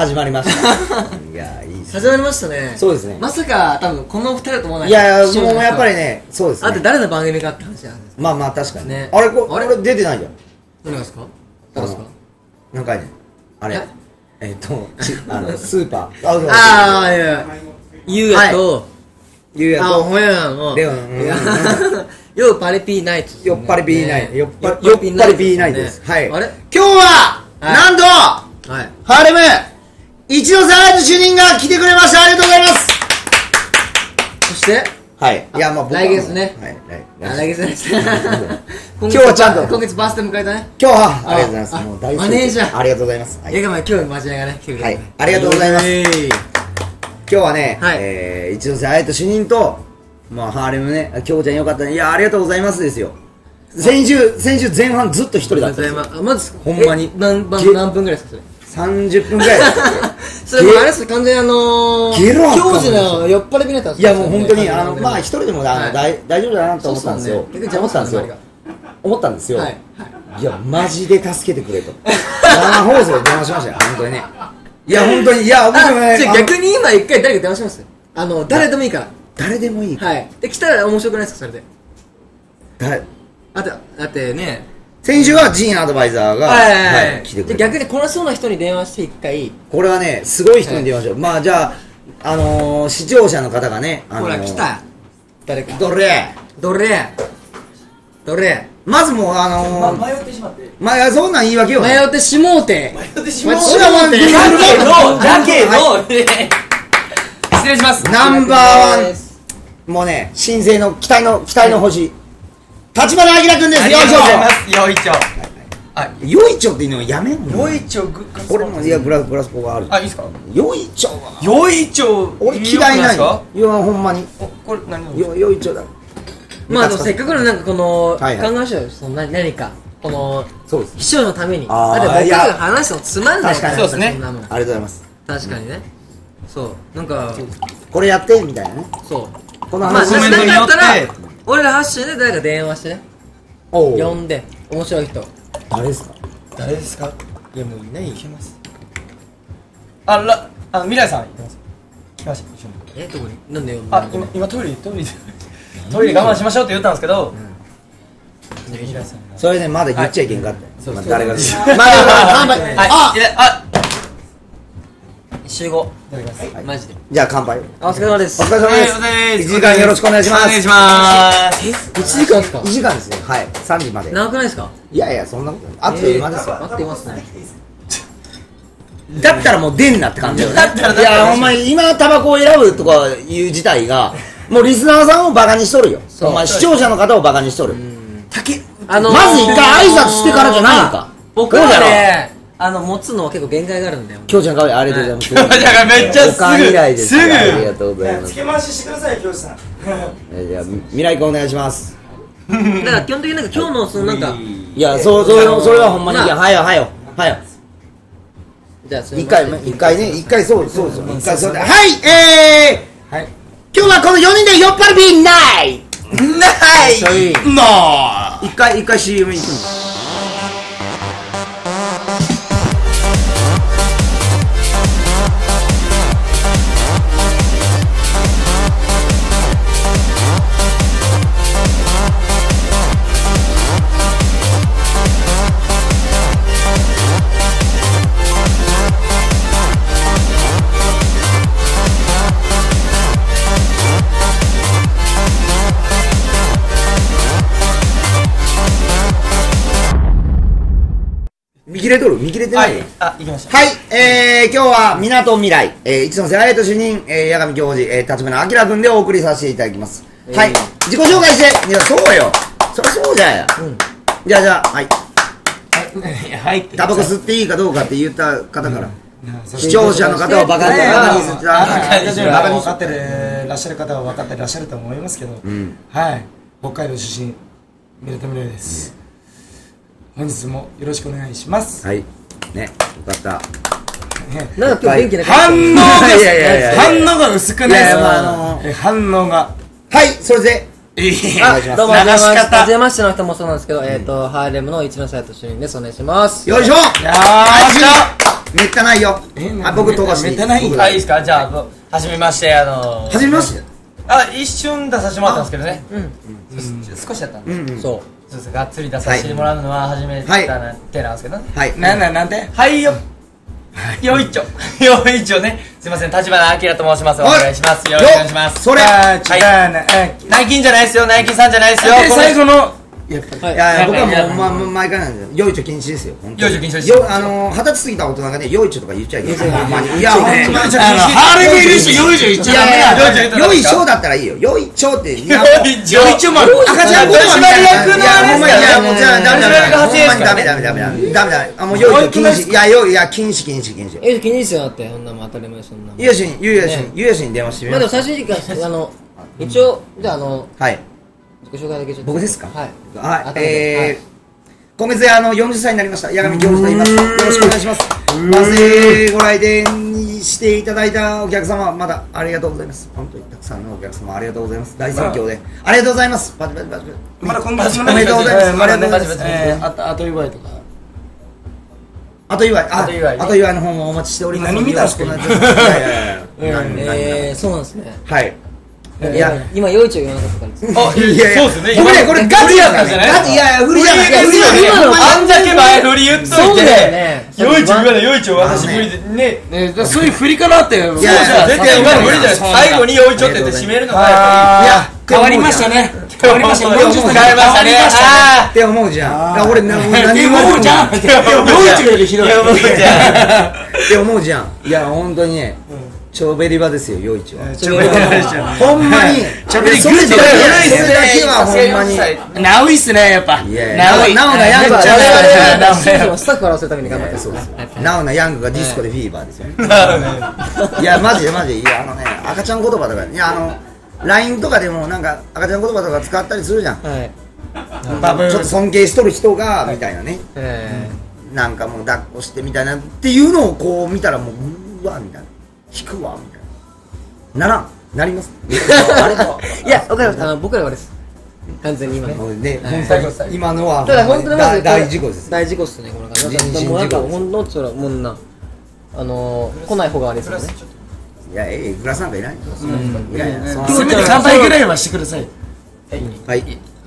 始まりましたいや、いいですね。始まりましたね。そうですね。まさか多分このお二人だと思わない。いやもうやっぱりね、そうですね。あと誰の番組かって話じゃん。まあまあ確かにね。あれこれ出てないじゃん。何ですか？何ですか？何回ね。あれスーパー。ああいや。ゆうやとゆうやとほやなの。レオン。よっぱりピーナイツ。よっぱりピーナイツ。よっぱりピーナイツです。はい。あれ？今日はなんとハーレム。一ノ瀬隼人主任が来てくれました。ありがとうございます。そしてはいいやまあ僕は来月ね、来月ですね。今日はちゃんと今月バースデー迎えたね。今日はありがとうございます。もう大好きマネージャーありがとうございます。いや今日マジやがね、はいありがとうございます。今日はね一ノ瀬隼人主任とまあハーレムね、京子ちゃんよかったね。いやありがとうございますですよ。先週前半ずっと一人だったんですよ。マジですか？ほんまに何分ぐらいですかそれ？30分ぐらいそれもあれです完全に教授の酔っ払い見れたんですよ。いやもう本当にまあ一人でも大丈夫だなと思ったんですよ。いやマジで助けてくれと生放送で電話しましたよ本当にね。いや本当にいや逆に今一回誰か電話します。誰でもいいから。誰でもいいはいで来たら面白くないですかそれで。誰だってね先週はジンアドバイザーが来てくれて、逆に来なそうな人に電話して1回これはねすごい人に電話しよう。まあじゃあ視聴者の方がねほら来た誰かどれまずもう迷ってしまってそんなん言い訳よ。迷ってしもうてだけど失礼します。ナンバーワンもうね新生の期待の星橘明君です。よいしょ。よいちょ。よいちょっていうのやめんの。よいちょグッズ。俺もいやブラスポがある。あいいですか。よいちょ。よいちょ。俺嫌いない。いやほんまに。これ何。よいちょだ。まあせっかくのなんかこの考えましょうよ。その何かこの秘書のために。あで僕らが話すのつまんないから。そうですね。ありがとうございます。確かにね。そうなんかこれやってみたいなね。そう。この話しなかったら。俺ら発信で誰か電話してね呼んで、面白い人誰ですか誰ですか。いやもういない。いけます。未来さんいけます。来ました。え、どこになんで呼んだ。今トイレ我慢しましょうって言ったんですけど未来さんそれね、まだ言っちゃいけんかったよ。誰がですか。まだ集合。マジで。じゃあ乾杯。お疲れ様です。お疲れ様です。1時間よろしくお願いします。お願いします。1時間ですか。1時間ですね。はい。3時まで。長くないですか。いやいやそんなことない。あっという間ですわ。あっという間ですね。だったらもう出んなって感じよね。いやお前今タバコを選ぶとかいう事態がもうリスナーさんをバカにしとるよ。お前視聴者の方をバカにしとる。まず一回挨拶してからじゃないのか。僕はね。持つのは結構限界があるんだよ。きょうちゃんかわいい。ありがとうございます。きょうちゃんがめっちゃすぐありがとうございます。つけ回ししてくださいきょうさん。じゃあ未来君お願いします。だから基本的になんか今日のそのなんかいやそれはほんまにいやはよじゃあ一回そう一回そうではいはい今日はこの4人で酔っ払いないもう一回 CM 行くの見切れてない。あ、行きました。はい、今日はみなとみらい、一ノ瀬隼人主任、八神教授、橘明君でお送りさせていただきます。はい、自己紹介して、いや、そうよ、そりゃそうじゃや。じゃあ、はい。タバコ吸っていいかどうかって言った方から、視聴者の方はバカにして、バカに分かってらっしゃる方は分かってらっしゃると思いますけど、はい、北海道出身、みなとみらいです。本日もよろしくお願いします。はい。ね、よかった。なんか今日元気な感じ。反応が薄くないですか。反応が。はい、それで。あ、どうも初めましての人もそうなんですけど、ハーレムの一ノ瀬隼人主任です。お願いします。よいしょ。よいしょ。めったないよ。あ、僕飛ばしていい。あ、いいですか。じゃあ初めまして。初めまして。あ、一瞬出させてもらったんですけどね。少しだったんです。そうです。がっつり出させてもらうのは初めてなんですけどね。なんで。はいよよいちょよいちょね。すいません、立花明と申します。お願いします。よろしくお願いします。それナイキンじゃないですよ。ナイキンさんじゃないですよ。最後のやっぱり、いや僕はもう毎回なんですよ。よいちょ禁止ですよ。よいちょ禁止ですよ。二十歳過ぎた大人がね、よいちょとか言っちゃいけない。いや、あれもいるし、よいちょ言っちゃいけない。よいしょだったらいいよ。よいちょって、よいちょも赤ちゃん言葉みたいな。もうじゃあ、ダメ。もうよいちょ禁止。いや、禁止。よいちょ禁止ですよ。だって、そんなもん当たり前、そんなもん。ゆうやしに電話してみます。まだ最初に、一応、じゃあ、僕ですか。今月で40歳になりました。矢上京二と言います。よろしくお願いします。まずご来店にしていただいたお客様、まだありがとうございます。本当にたくさんのお客様ありがとうございます。大盛況でありがとうございます。パチパチパチ。まだこんなおめでとうございます。まだねパチパチ。あと祝いとか。あと祝いの方もお待ちしております。何見たんですか。そうなんですね。はい。いや、今、よいちょ言わなかったです。あ、いやいや、そうですね。僕ね、これガチやったんじゃない？ガチ、いやいや、フリじゃない。あんだけ前フリ言っといて。そうだよね。よいちょ言わない、よいちょ私無理で。ねえ、そういうフリかなって。いや、絶対今の無理じゃない。最後によいちょって締めるのがやっぱり。いや、変わりましたね。変わりましたね。ああ。って思うじゃん。俺、何も。って思うじゃん。よいちょよりひどい。って思うじゃん。いや、本当にね。チョベリバですよ、よいちょは。ほんまにチョベリグッドだけはほんまにナウいっすね、やっぱ。ナウなヤングがスタッフ笑わせるために頑張って。そうです。ナウなヤングがディスコでフィーバーですよ。いや、マジでいや、赤ちゃん言葉とか、いや、LINE とかでもなんか赤ちゃん言葉とか使ったりするじゃん。ちょっと尊敬しとる人がみたいなね、なんかもう抱っこしてみたいなっていうのをこう見たら、もううわみたいな、引くわみたいななります。いや、わかります。僕らはです完全に今のね、今のは大事故です。大事故っすね。この感じもうなんかほんのそらもんな、来ない方があれですよね。いや、グラスなんかいない。いやいや、せめて乾杯ぐらいはしてください。はい、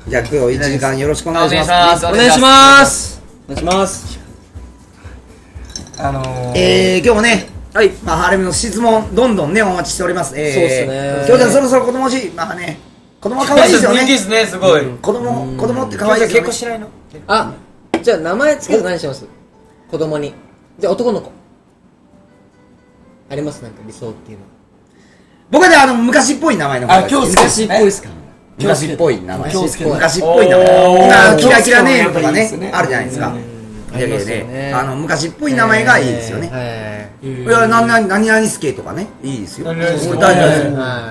じゃあ今日1時間よろしくお願いします。お願いします。お願いします。今日もね、はい、まあハレムの質問どんどんねお待ちしております。京ちゃん、そろそろ子供欲しい。まあね、子供可愛いですよね。人気ですね、すごい。子供って可愛いですよね。結婚しないの？あ、じゃあ名前つけて何します？子供に。じゃあ男の子ありますなんか理想っていうの。僕はね、昔っぽい名前の。あ、昔っぽいですか？昔っぽい名前。昔っぽい名前。キラキラネームとかねあるじゃないですか。昔っぽい名前がいいですよね。いや、何々すけとかね、いいですよ。大丈夫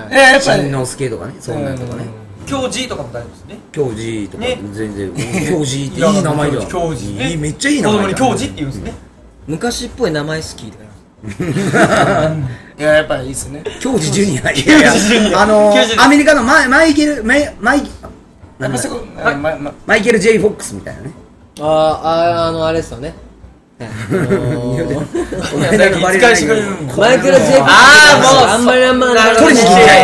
です。しんのすけとかね、そんなのとかね。京二とかも大丈夫ですね。京二とか全然。京二っていい名前じゃん。京二めっちゃいい名前。子供に京二って言うんですね。昔っぽい名前好きとか。いや、やっぱりいいですね。京二ジュニア。アメリカのマイケル J フォックスみたいなね。あれですよね。マイクロジェイク。あんまり取りに来てない。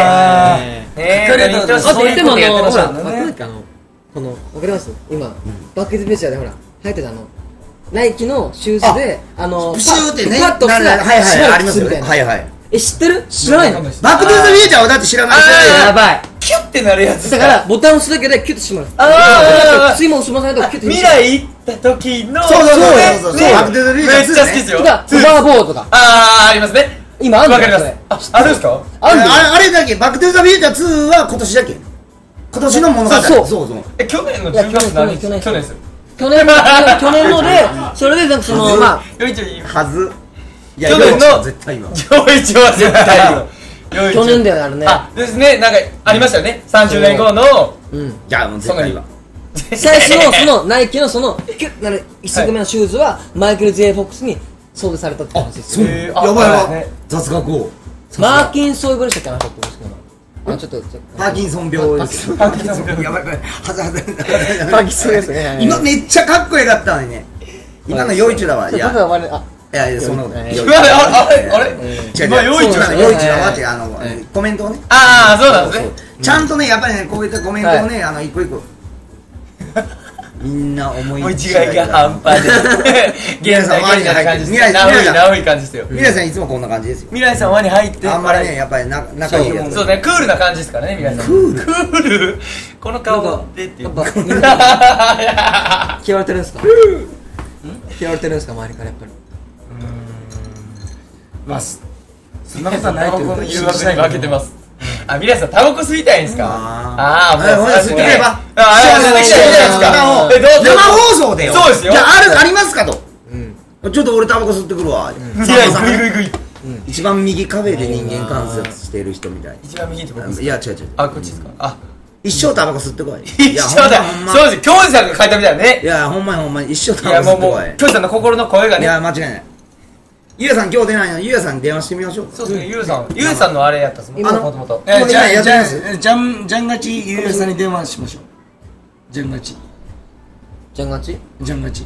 でもほら、わかります？今バックスペシャルでほら入ってたナイキのシューズでシューってね、パッとしたらありますよね。知ってる？知らないの？バックスペシャルじゃだって知らない。やばい。キュッてなるやつだからボタン押すだけでキュッてしまう。ああ、水も押しませんとキュッて。未来行った時のそうアクティブリーダーめっちゃ好きですよ。とかホバーボードとか。ああ、ありますね。今ある。わかります。あるんですか？あれだけ。バックトゥーザフューチャー2は今年だけ。今年のものがそう。去年の10月何？去年です。去年ので、それでなんかそのまあよいちょいはず。いや、去年の絶対今。よいちょは絶対今。去年だよ、あれね。あ、ですね、なんかありましたよね。30年後の、じゃあもう絶対は最初のナイキのキュッなる一足目のシューズはマイケル J フォックスにソールされたって話ですよ。やばい、雑学を。マーキンソン病でしたっけ？なかったですけど、パーキンソン病です。パーキンソン病、やばい、パーキンソンですね。今めっちゃかっこよかったのにね。今のよいちょだわ。いや、いや、そんなことない。あれあれ今、陽一のコメントをね。ああ、そうなんですね。ちゃんとね、やっぱりね、こういったコメントをね、一個一個。みんな思い違いが半端で。現在マジな感じです。長い感じですよ。未来さんいつもこんな感じですよ。未来さん輪に入ってあんまりね、やっぱり仲いいもん。そうね、クールな感じですからね、未来さん。クール。この顔でっていう。嫌われてるんですか？嫌われてるんですか、周りからやっぱり。そんなことはないということで誘惑に負けてます。あ、ミラさんタバコ吸いたいんですか？ああ、もう吸ってくれば。あ、吸ってきたいじゃないですか。生放送でよ。そうですよ。じゃあありますかと。ちょっと俺タバコ吸ってくるわ。一番右カフェで人間観察してる人みたい。一番右ってこと？いや違う違う。あ、こっちですか。あ、一生タバコ吸ってこい。一生だ。そうです。教授さんが書いたみたいね。いやほんまにほんまに一生タバコ吸ってこい。教授さんの心の声がね。いや間違いない。ゆうさん今日出ないの、ゆうさんに電話してみましょう。そうですね、ゆうさんのあれやったっすもん。もともとじゃんやってます。じゃんがちゆうさんに電話しましょう。じゃんがちじゃんがちじゃんがちっ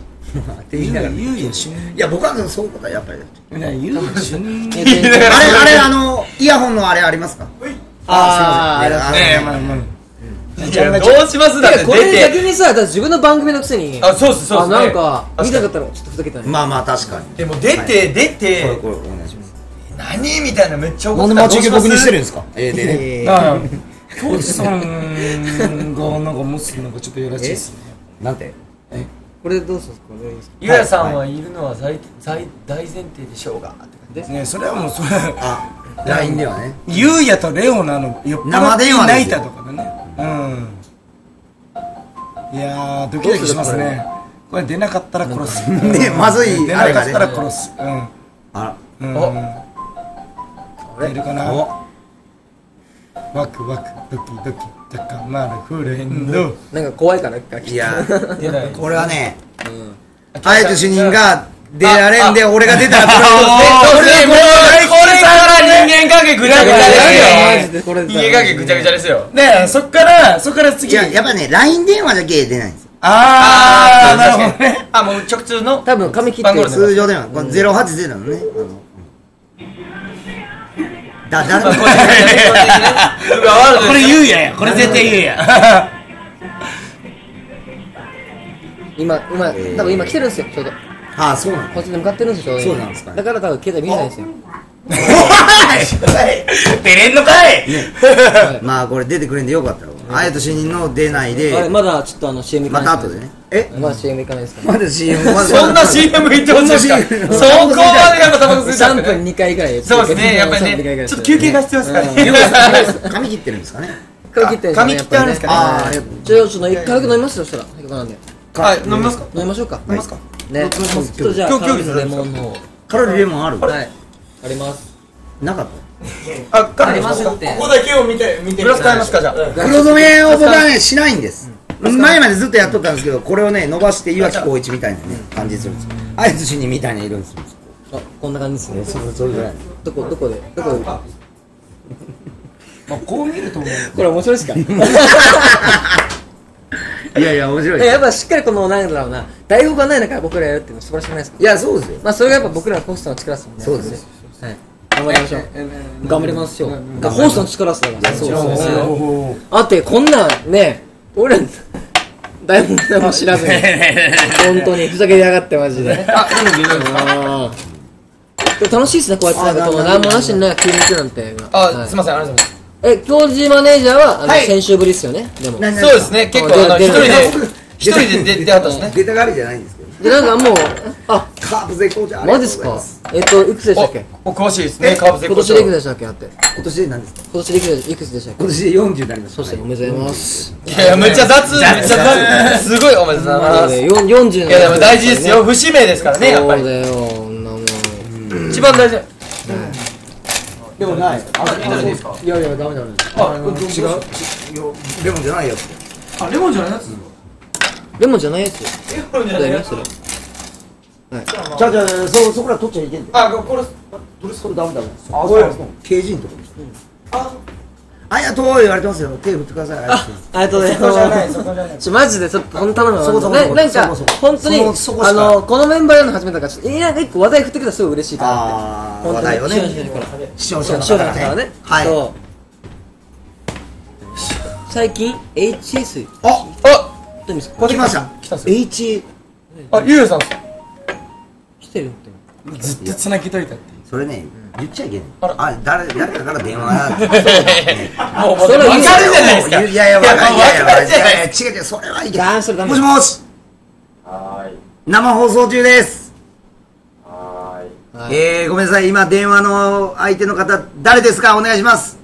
て言いながら、ゆうやしゅん。いや僕はそういうことはやっぱりゆうやしゅん。あれイヤホンのあれありますか？ああ、すいません。どうしますだってこれ逆にさ、自分の番組のくせにあ、そうですそうです。なんか見たかったらちょっとふざけたね。まあまあ確かに。でも出てこれお願いします。何みたいなめっちゃ怒った。なんで待ち受け僕にしてるんですか？でね、教授さんがなんかもうすぐなんかちょっとやらしいですね。なんてこれどうするんですか？ゆうやさんはいるのは大前提でしょうがですね。それはもうそれLINEではね、ゆうやとレオナのよっぱら泣いたとかね。いやー、ドキドキしますね。これ出なかったら殺す。ね、まずい。出なかったら殺す。あら。お。出るかな。ワクワク、ドキドキ、高まるフレンド。なんか怖いかな。いや、これはね。あえて主任が出られんで、俺が出たら殺す。これさら人間関係ぐちゃぐちゃですよ。人間関係ぐちゃぐちゃですよ。で、そっから次。やっぱね、LINE 電話だけ出ないんですよ。ああ、なるほどね。あ、もう直通の。多分髪切って通常電話。これ080なのね。これ言うや。これ絶対言うや。多分今来てるんですよ、ちょうど。あ、そうなの。こっちに向かってるんですよ。そうなんですか。だから多分携帯見えないですよ。おい、出れんのかい。まあこれ出てくれんでよかったよ。あやと主任の出ないで。まだちょっとCM 行かない。また後でね。まだ CM 行かないですか。まだ CM。そんな CM 行ってほしい。そこまでやっぱタバコ吸いたい。3分2回ぐらい。そうですね。やっぱりね。ちょっと休憩が必要ですからね。髪切ってるんですかね。髪切ってあるんですかね。ああ。じゃあちょっと一回だけ飲みますよ。そしたら。はい。飲みますか。飲みましょうか。飲みますか。ね。ちょっとじゃあカロリーレモンの。カロリーレモンある。はい。あります。なかった。あ、カロリーますって。ここだけを見て。グラス買いますかじゃあ。黒染めを僕はねしないんです。前までずっとやっとったんですけど、これをね伸ばして岩城浩一みたいなね感じするんです。あいつ主任みたいな色にするんです。あ、こんな感じですね。それぐらい。どこで。まあこう見るとこれ面白いですか。いやいや面白い。やっぱしっかりこのなんだろうな、台本がない中僕らやるっていうの素晴らしくないですか。いやそうですよ。まあそれがやっぱ僕らのホストの力ですもんね。そうです。はい。頑張りましょう。頑張りましょう。ホストの力ですから。そうですね。あってこんなね、俺台本何も知らずに本当にふざけやがってマジで。あ、でも楽しいですねこうやってなんか何もなしになんか急に行くなんて。あ、すみませんありがとうございます。教授マネージャーは先週ぶりですよね。そうですね、結構一人で出てはったんですね。出たがりじゃないんですけど。でなんかもうあカープ絶好調。マジですか。いくつでしたっけ。お詳しいですね。カープ絶好調。今年でいくつでしたっけあって。今年で何ですか。今年でいくつでしたっけ。今年で40になりました。そうですね、おめでとうございます。いやめっちゃ雑すごいおめでとうございます。40。いやでも大事ですよ、節目ですからねやっぱり。そうだよ、一番大事。でもない。いやいやダメだね。あ、違う。レモンじゃないやつ。あ、レモンじゃないやつ。レモンじゃないやつ。レモンじゃないやつ。はい。じゃあそこら取っちゃいけんで。あ、これそれダメだね。あ、そう。刑事のとこ。あ、ありがとう言われてますよ。手振ってください。ありがとうございます。そこじゃない、そこじゃない。マジでそこの頼むの。なんか本当にこのメンバーやの始めたから、なんか一個話題振ってくれたらすごい嬉しいかなって。話題をね。視聴者の方からね。はい。最近 HS。あ、どうですか。来ました。来た。H。あ、ゆうやさん。来てるって。ずっと繋ぎといたって。それね。言っちゃいけない。あ、誰かから電話が。もうそれ分かるじゃないですか。いやいや分かる。いやいや分かるじゃない。違う違う、それはいけない。もしもし。はい。生放送中です。はい。ごめんなさい。今電話の相手の方誰ですか。お願いします。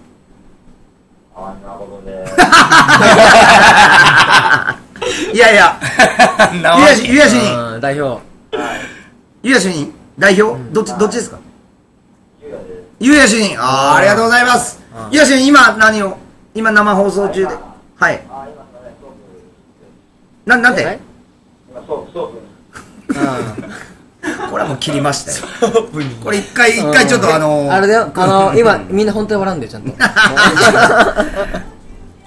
あんなことね。いやいや。ゆやしに代表。ゆやしに代表。どっちですか。ゆうや主任、ありがとうございます。ゆうや主任、今何を、今生放送中で、はい。なんて。これはもう切りましたよ。これ一回ちょっとあれだよ、今みんな本当に笑うんだよ、ちゃんと。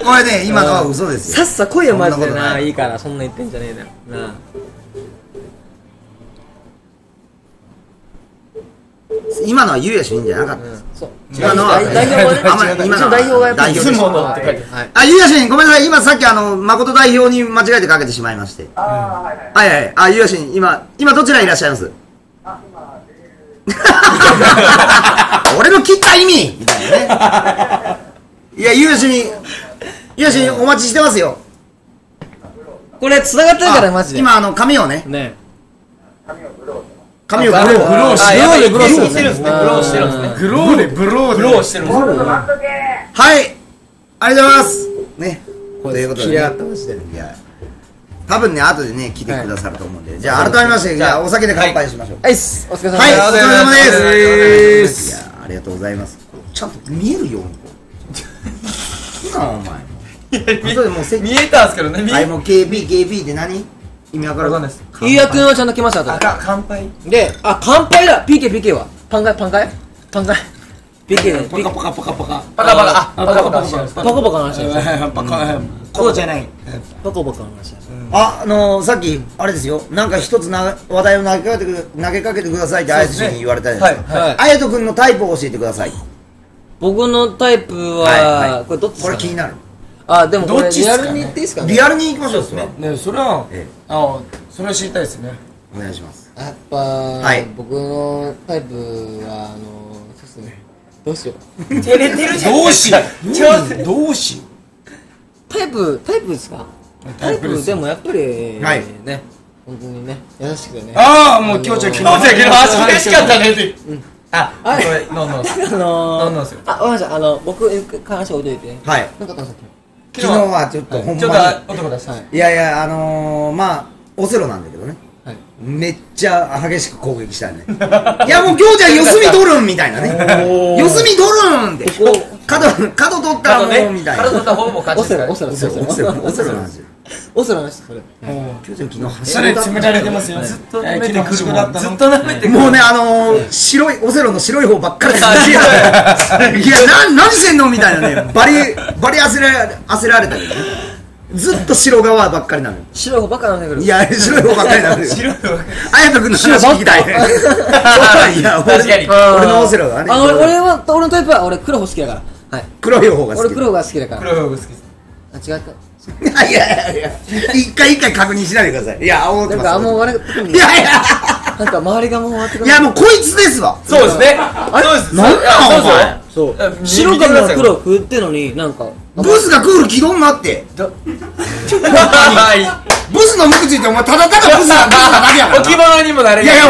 これね、今のは嘘ですよ。さっさ来いよ、マジでな、いいから、そんな言ってんじゃねえだよ。今のはゆうや主任じゃなかったです。今のは代表はやっぱりいつものって書いてある。あ、ゆうや主任ごめんなさい。今さっき誠代表に間違えてかけてしまいまして。はいはい。あ、ゆうや主任今どちらにいらっしゃいます。あ、今俺の切った意味みたいなね。いや、ゆうや主任お待ちしてますよ。これ繋がってるからマジで。今髪をね、髪をブローグローしてるんですね。はい、ありがとうございますね。ということで多分ね、後でね来てくださると思うんで、じゃあ改めまして、じゃあお酒で乾杯しましょう。はい、お疲れ様です。いや、ありがとうございます。ちゃんと見えるように見えたんですけどね。はい、もう KB って何意味わからないです。ゆうやくんはちゃんと来ました。乾杯で、あ、乾杯だ。 PK はパンカイ PK のパカパカの話。さっきあれですよ、なんか一つ話題を投げかけてくださいってあやと君に言われたじゃないですか。あやと君のタイプを教えてください。僕のタイプはこれどっちですか。これ気になる。あ、でもこれリアルに言っていいですかね。リアルに行きましょう。ですね、それは知りたいですね。お願いします。やっぱ僕のタイプはそうですね。どうしよう、照れてるじゃん。どうしようタイプですか。タイプでもやっぱりね、本当にね、優しくてね。ああ、もう今日恥ずかしかったねって。あ、これノンノンですよ。あ、ごめんなさい。僕話置いといて。はい、何かあったんですか。昨日はちょっとほんまに、いやいや、まあオセロなんだけどね、めっちゃ激しく攻撃したね。いや、もう今日じゃ四隅取るんみたいなね。四隅取るんって角取ったもんみたいな。角取った方も勝ちですから。オセロなんですよ。オセロなんです。それ詰められてますよ。ずっと舐めてくる。もうね、白いオセロの白い方ばっかり。いや、何してんのみたいなね。バリ焦られたけどね。ずっと白側ばっかりなのよ。白い方ばっかりなんだけど。いや、白い方ばっかりなのよ。あやとくんの話聞きたい。いや、俺のオセロがね。俺のタイプは、俺黒方好きだから。はい。黒い方が好き。俺黒方が好きだから。黒い方が好きです。あ、違った。いやいやいや。一回確認しないでください。いや、思ってます。なんかもう笑ってくる。いやいや。なんか周りがもう笑ってくる。いや、もうこいつですわ。そうですね。そうです。なんなんお前。そう、白から黒振ってのに、なんかブスがクール気取んなって。ブスの無口ってお前ただただブスなだけやから。置き場にもなれる。いやいや、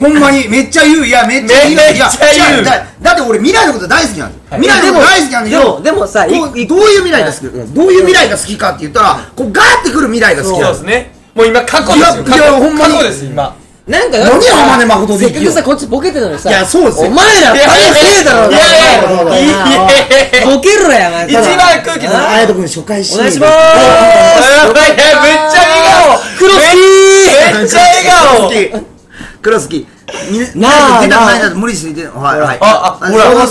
ほんまにめっちゃ言う。いや、めっちゃ言う。だって俺未来のこと大好きなんですよ。未来のこと大好きなんですよ。でもさ、どういう未来が好きかって言ったら、こうガーってくる未来が好きなんですね。もう今過去ですよ。過去です今。なんか何やお前ね、誠で。結局さ、こっちボケてたのにさ。いや、そうですよ。お前ら、大変だろ。いやいや、ボケるやな。一番空気だ。あやとくん、初回し。お願いします。めっちゃ笑顔。黒好き。めっちゃ笑顔。黒好き。無理しに出てはいはいああほらほらほら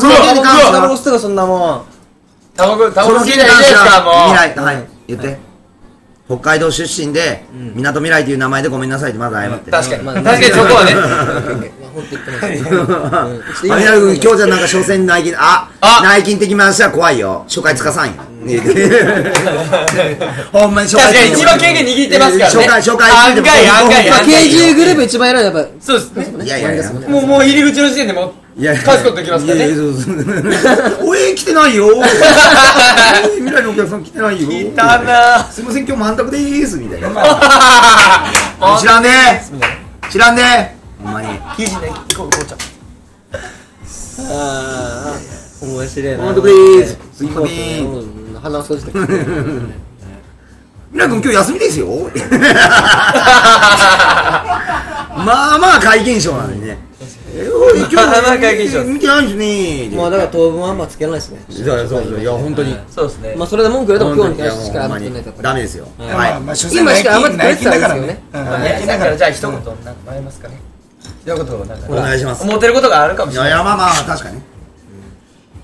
そんなもんタコ君タコ君いいですかもうはい言って北海道出身でみなとみらいという名前でごめんなさいってまず謝って確かに確かにそこはねあみなと君きょうちゃんなんか所詮内勤あ内勤的な話は怖いよ初回つかさんよほんまに初回確かに一番経験握ってますからね案外案外KGグループ一番偉いやっぱそうですねいやいやもう入り口の時点でも返すことできますからね俺来てないよ未来のお客さん来てないよ来たなすいません今日満卓でーすみたいな知らんね知らんねほんまに記事ねこうちゃんああ面白いな満卓でーすすいません鼻を掃除して未来君今日休みですよまあまあ怪現象なのにね今日見てないですねまあだから当分はあんまつけないですねいや本当にそうですねまあそれで文句言われても今日に対してしかあんまりダメですよ今しかあんまりくれてたんですよねだからじゃあ一言何かありますかね一言お願いします思ってることがあるかもしれないいやまあまあ確かに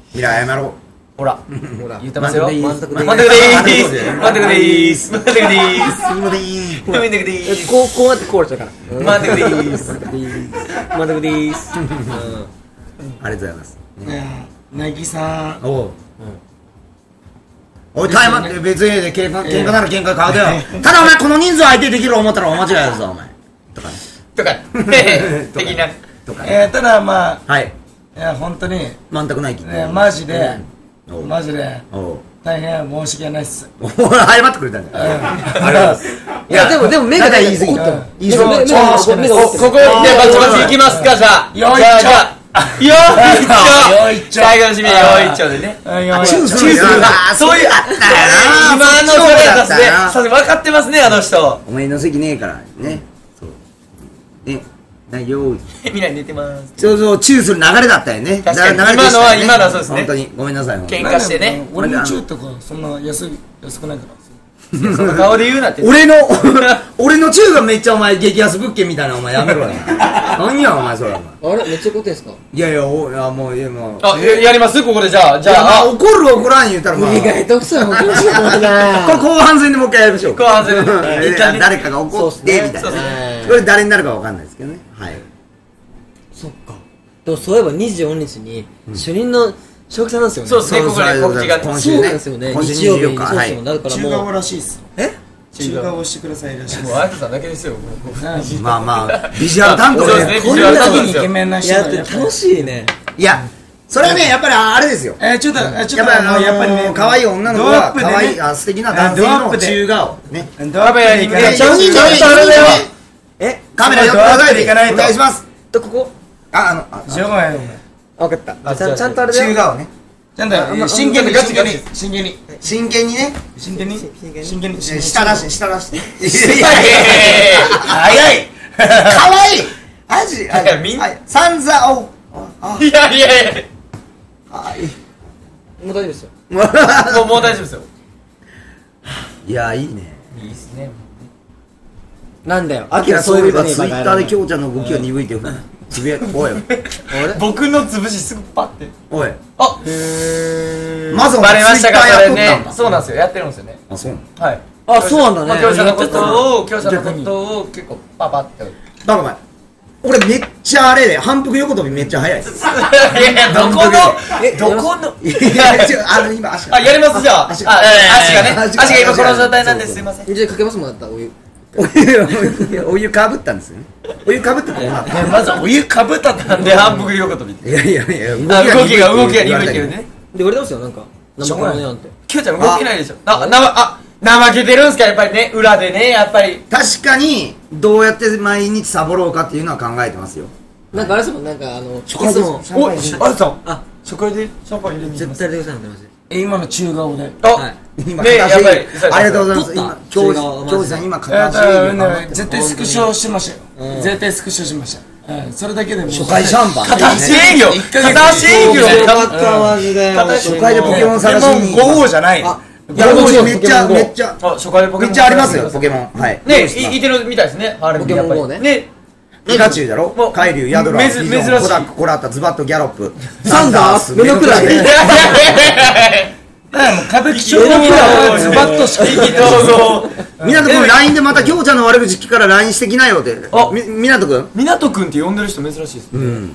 未来謝ろうほら言ってますよ満足でーす満足でーす満足でーす満足でーす満足でーすこうやってこうやっちゃうから満足でーす満足でーすありがとうございますナギさんおいタイマって別に喧嘩なら喧嘩買うだよただお前この人数相手できる思ったらお間違いだぞお前とかねとか的なとかただまあはいいや本当に満足ないきマジでマジで大変申し訳ないっす謝ってくれたんだいやでも目が言い過ぎた目がここでバチバチいきますかじゃあよいちょよいちょ最後の締めよいちょでねチューするそういう今のそれだったね分かってますねあの人お前の席ねえからねねよーいみんな寝てますそうそうチューする流れだったよね今のは今だそうですね本当にごめんなさい喧嘩してね俺のチューとかそんな安くないからその顔で言うなって俺のチューがめっちゃお前激安物件みたいなお前やめろよ何やお前それあれめっちゃことですかいやいやもうやりますここでじゃあ怒る怒らん言うたらもう意外とくそもうこれ後半戦でもう一回やりましょう後半戦で誰かが怒ってみたいなこれ誰になるかわかんないですけどねはいそっかでもそういえば24日に主任の昇吉さんなんですよねそうですねここで告知がそうなんですよね日曜日に中顔らしいですえ中顔をしてくださいらしいですもうあやとさんだけですよまあまあビジュアル担当でこんな時にイケメンな人がやって楽しいねいやそれはねやっぱりあれですよやっぱりね可愛い女の子は可愛い素敵な男性の中顔ねドアップやりかないとカメラ寄ってくださいでいかないとお願いしますとここ15枚やる分かったちゃんとあれだよ中顔ねちゃんと真剣に真剣に真剣にね真剣に真剣に下出して早いかわいいマジだからみんなさんざおいやいやいやもう大丈夫ですよもう大丈夫ですよいやいいねいいですねなんだよあきらそういえばツイッターできょうちゃんの動きが鈍いってよつぶやおい僕のつぶしすぐパッておいあへえまずバレましたかそれねそうなんですよやってるんですよねあそうはいあそうなんだねきょうちゃんのことを結構パパってバカ前俺めっちゃあれで反復横跳びめっちゃ速いですいやいやどこの今足がやりますじゃあ足がね足が今この状態なんですすいませんじゃあかけますもんだったらお湯お湯かぶったんですよねお湯かぶってこうなったまずお湯かぶったってなんで反復横跳びっていやいやいや動きが鈍いけどねで俺どうすよなんか生けないなんてきょうちゃん動けないでしょあ怠けてるんすかやっぱりね裏でねやっぱり確かにどうやって毎日サボろうかっていうのは考えてますよなんかあれですもんなんか食材もおっあれさあ食材でシャンパン入れて絶対入れてくださいねマジで今の中顔であ今ねやっぱりありがとうございます今京司さん今片足絶対スクショしましたよ絶対スクショしましたそれだけでも初回シャンパン片足営業片足営業初回でポケモン探しに5号じゃないめっちゃありますよポケモンはいねいてるみたいですねあれポケモンねピカチュウだろ、海竜、ヤドラ、ビジョン、コダック、コラッタ、ズバット、ギャロップ、サンダース、メドクラゲ。歌舞伎町のみんなはズバッとしか言ってない。みなとくん LINE でまた京ちゃんの悪口聞くから LINE してきなよって。みなとくん、みなとくんって呼んでる人珍しいですね。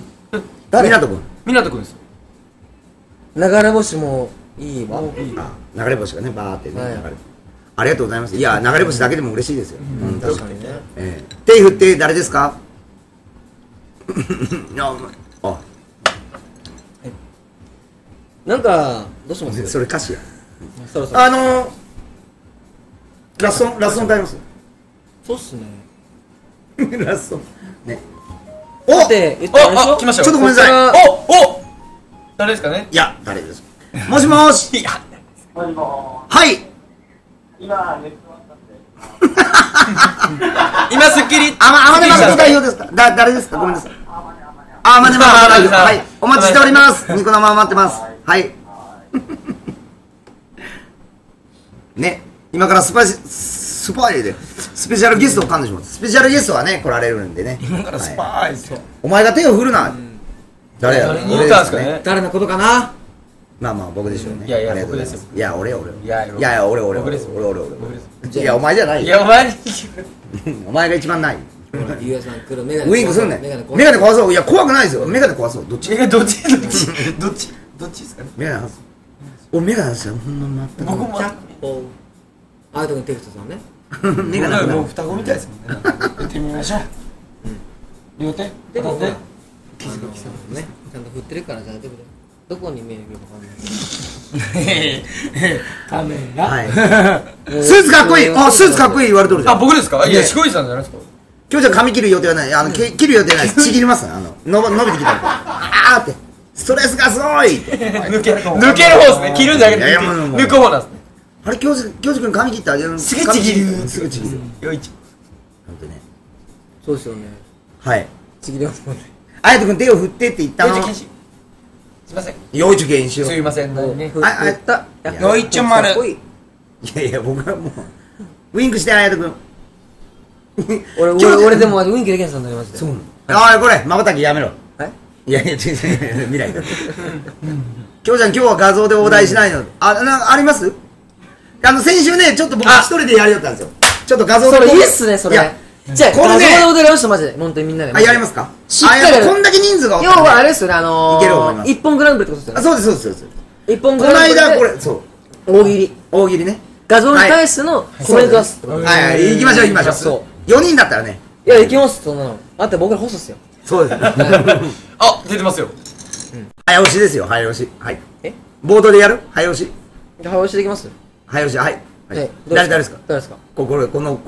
誰？みなとくん、みなとくんですよ。流れ星もいいわ。流れ星がね、バーってね、流れ。ありがとうございます。いや、流れ星だけでも嬉しいですよ。確かにね。手振って誰ですか？あ、なんかどうします？それ歌詞や。ラストン歌います。そうっすね。ラストンね。おってあ来ましたよ。ちょっとごめんなさい。お誰ですかね？いや誰です。もしもし。はい。今ネットワークで。今スッキリ。あまねまこと代表ですか？誰ですか？ごめんなさい。あまねまことさん。はい。お待ちしております。ニコ生待ってます。はい。ね。今からスペシャルゲストを噛んでしまう。スペシャルゲストはね来られるんでね。今からスパイス。お前が手を振るな。誰や？俺ですかね。誰のことかな。まあまあ僕でしょうね。いやいや僕ですよ。いや俺いや俺僕です。いやお前じゃないよ。いやお前が一番ない。ゆうやさん来るメガネ。ウインクするね。メガネ壊そう。いや怖くないですよ。メガネ壊そう。どっちですかね。メガネ壊そう。おメガネですよ。ほんま全く。僕も。アートのテクストさんね。メガネもう双子みたいですもんね。やってみましょう。両手。でもね。気づく気づくね。ちゃんと振ってるから大丈夫だよ。どこに見えるかわかんない。カメラ。はい。スーツかっこいい。あ、スーツかっこいい言われとるじゃん。あ、僕ですか。いや、しこいさんじゃないですか。今日じゃ髪切る予定はない。切る予定ない。ちぎります。伸びてきた。ああって。ストレスがすごい。抜ける方ですね。切るんじゃなくて抜く方なんですね。あれ、教授君髪切ってあげる。すぐちぎる。すぐちぎる。よいち。本当ね。そうですよね。はい。ちぎりますもんね。あやと君手を振ってって言ったの。すみません。よいちゅ原子。すいません。あやった。よいちゅ丸。いやいや僕はもうウインクしてあやとくん。俺でもウインクできなくなりました。そうなの。ああこれ瞬きやめろ。え？いやいや未来だ。きょうちゃん今日は画像でお題しないの。あります？先週ねちょっと僕一人でやりよったんですよ。ちょっと画像で。それいいっすねそれ。じゃあ、このね、マジで、本当にみんなで。あ、やりますか？しっかり。こんだけ人数がおったら。要はあれですよね、一本グランプリってことですよね。そうです、そうです、そうです。一本グランプリ。この間、これ、そう。大喜利。大喜利ね。画像に対してのコメント出すってことです。はい、行きましょう、行きましょう。4人だったらね。いや、行きます、そんなの。あって僕らホストっすよ。そうです。あ、出てますよ。早押しですよ、早押し。はい。え？冒頭でやる？早押し。早押しできます？早押し、はい。誰ですか？誰ですか？こ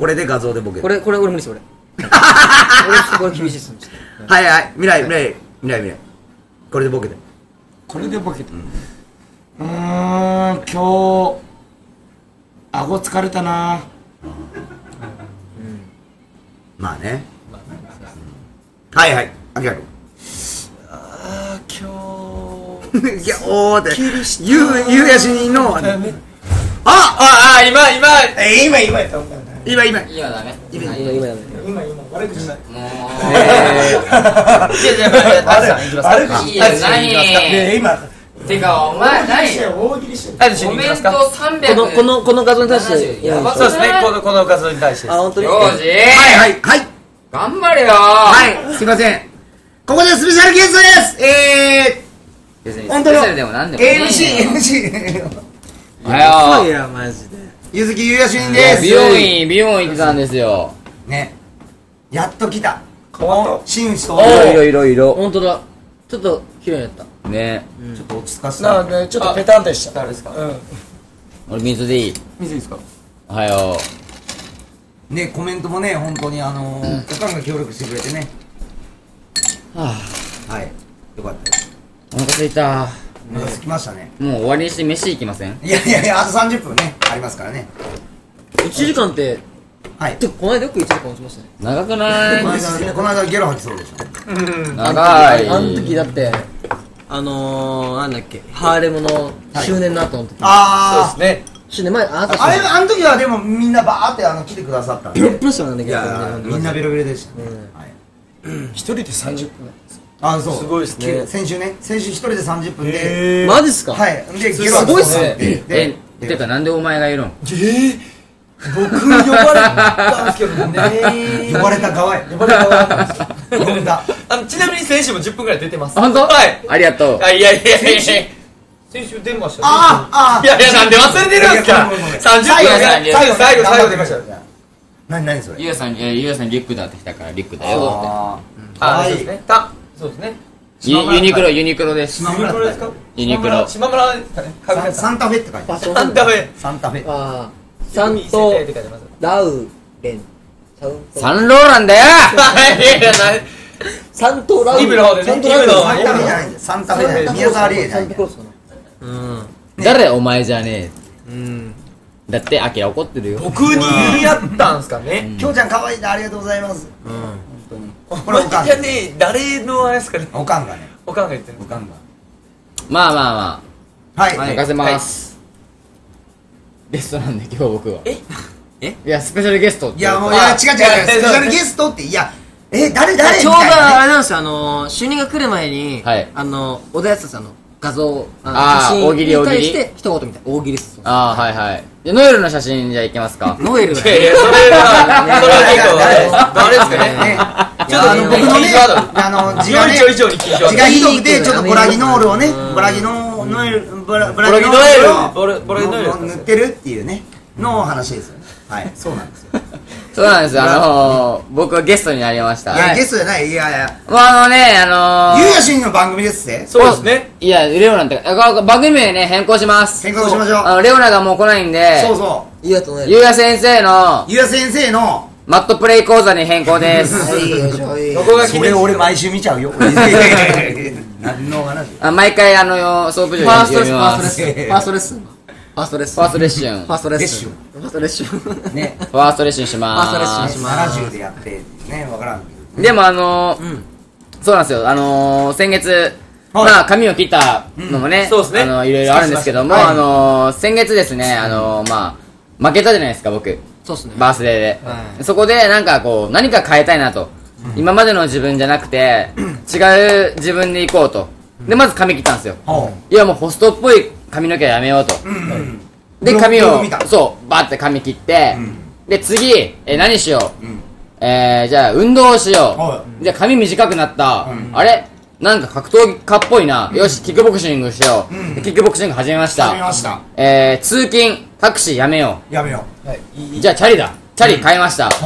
れで画像でボケ。これ俺無理です。俺厳しいです。はい未来これでボケて。これでボケて。今日顎疲れたな。まあね。はいあきらくん。あ今日いやおーってゆうやしの。あ今悪口ないもうてかお前何コメント300この画像に対してそうですねこの画像に対して本当にはい頑張れよはいすいませんここでスペシャルゲストです本当の MCいやマジでゆずきゆうやしゅんです美容院行ってたんですよねやっと来た新内といろほんとだちょっと綺麗になったねちょっと落ち着かせたねちょっとペタンとしちゃったあれですか俺水でいい水ですかおはようねコメントもね本当におかんが協力してくれてねはいよかったですお腹すいたもう終わりにして飯行きませんいやいやいやあと30分ねありますからね1時間ってはいこの間よく1時間落ちましたね長くないこの間ゲロ吐きそうでしょ長いあの時だってなんだっけハーレムの周年の後の時ああそうですね周年前あの時はでもみんなバーって来てくださったんでプロプロしたんだけどみんなベロベロでした一人で30分なんですよ。あ、そうすごいですね。先週一人で30分で。マジっすか。はい。すごいっすね。ていうかなんでお前がいるの。僕呼ばれたんですけどね。呼ばれた側や。呼ばれた側なんですよ。呼んだ。ちなみに先週も10分ぐらい出てます。本当。はい、ありがとう。いやいやいや、先週出ましたね。ああ、いやいや、なんで忘れてるんですか。最後出ました。何それ。ゆうさん、リュックだってきたからリュックだよって。ああ、そうですね。そうですね。ユニクロです。ユニクロ島村サンタフェって書いてます。サンローランだよ。サントラウンド。サンタフェじゃない。宮沢りえじゃない。誰お前じゃねえ。だってアキラ怒ってるよ。僕にやったんすかね。きょうちゃん可愛いな、ありがとうございます。これおかん。いやね、誰のあれですかね。おかんがね。おかんが言ってる。おかんが。まあまあまあ。はい。任せます。ゲストなんで今日僕は。いや、スペシャルゲストって。いやもう、いや違う違う。スペシャルゲストって、いや、誰。ちょうどあれなんですよ。就任が来る前に、小田康さんの画像、写真に対して一言みたいな大喜利です。ああ、はいはい。ノエルの写真じゃいけますか。ノエルがね。それは結構あれですかね。ちょっと僕のね、字がね、字がひどくて、ちょっとボラギノールをね、ボラギノールを塗ってるっていうね、の話ですよね。はい、そうなんですよ。僕はゲストになりました。いや、ゲストじゃない、ゆうやしんの番組ですって。そうですね。いや、レオナって、番組名ね、変更します。変更しましょう。レオナがもう来ないんで、そうそう。ゆうや先生の、マットプレイ講座に変更です。それ俺毎週見ちゃうよ。何の話？毎回、ソープ上に読みます。ファーストレッシュンしまーす。70でやってね、わからんけど。でもそうなんですよ。先月まあ髪を切ったのもね、いろいろあるんですけども、先月ですね、まあ負けたじゃないですか僕。そうですね。バースデーで。そこでなんかこう何か変えたいなと、今までの自分じゃなくて違う自分で行こうと。でまず髪切ったんですよ。いやもうホストっぽい髪の毛はやめようと。で髪をそうバーって髪切って、で次何しよう、じゃあ運動をしよう。じゃあ髪短くなった、あれなんか格闘家っぽいな、よしキックボクシングしよう。キックボクシング始めました。通勤タクシーやめよう。じゃあチャリだ、チャリ買いました。で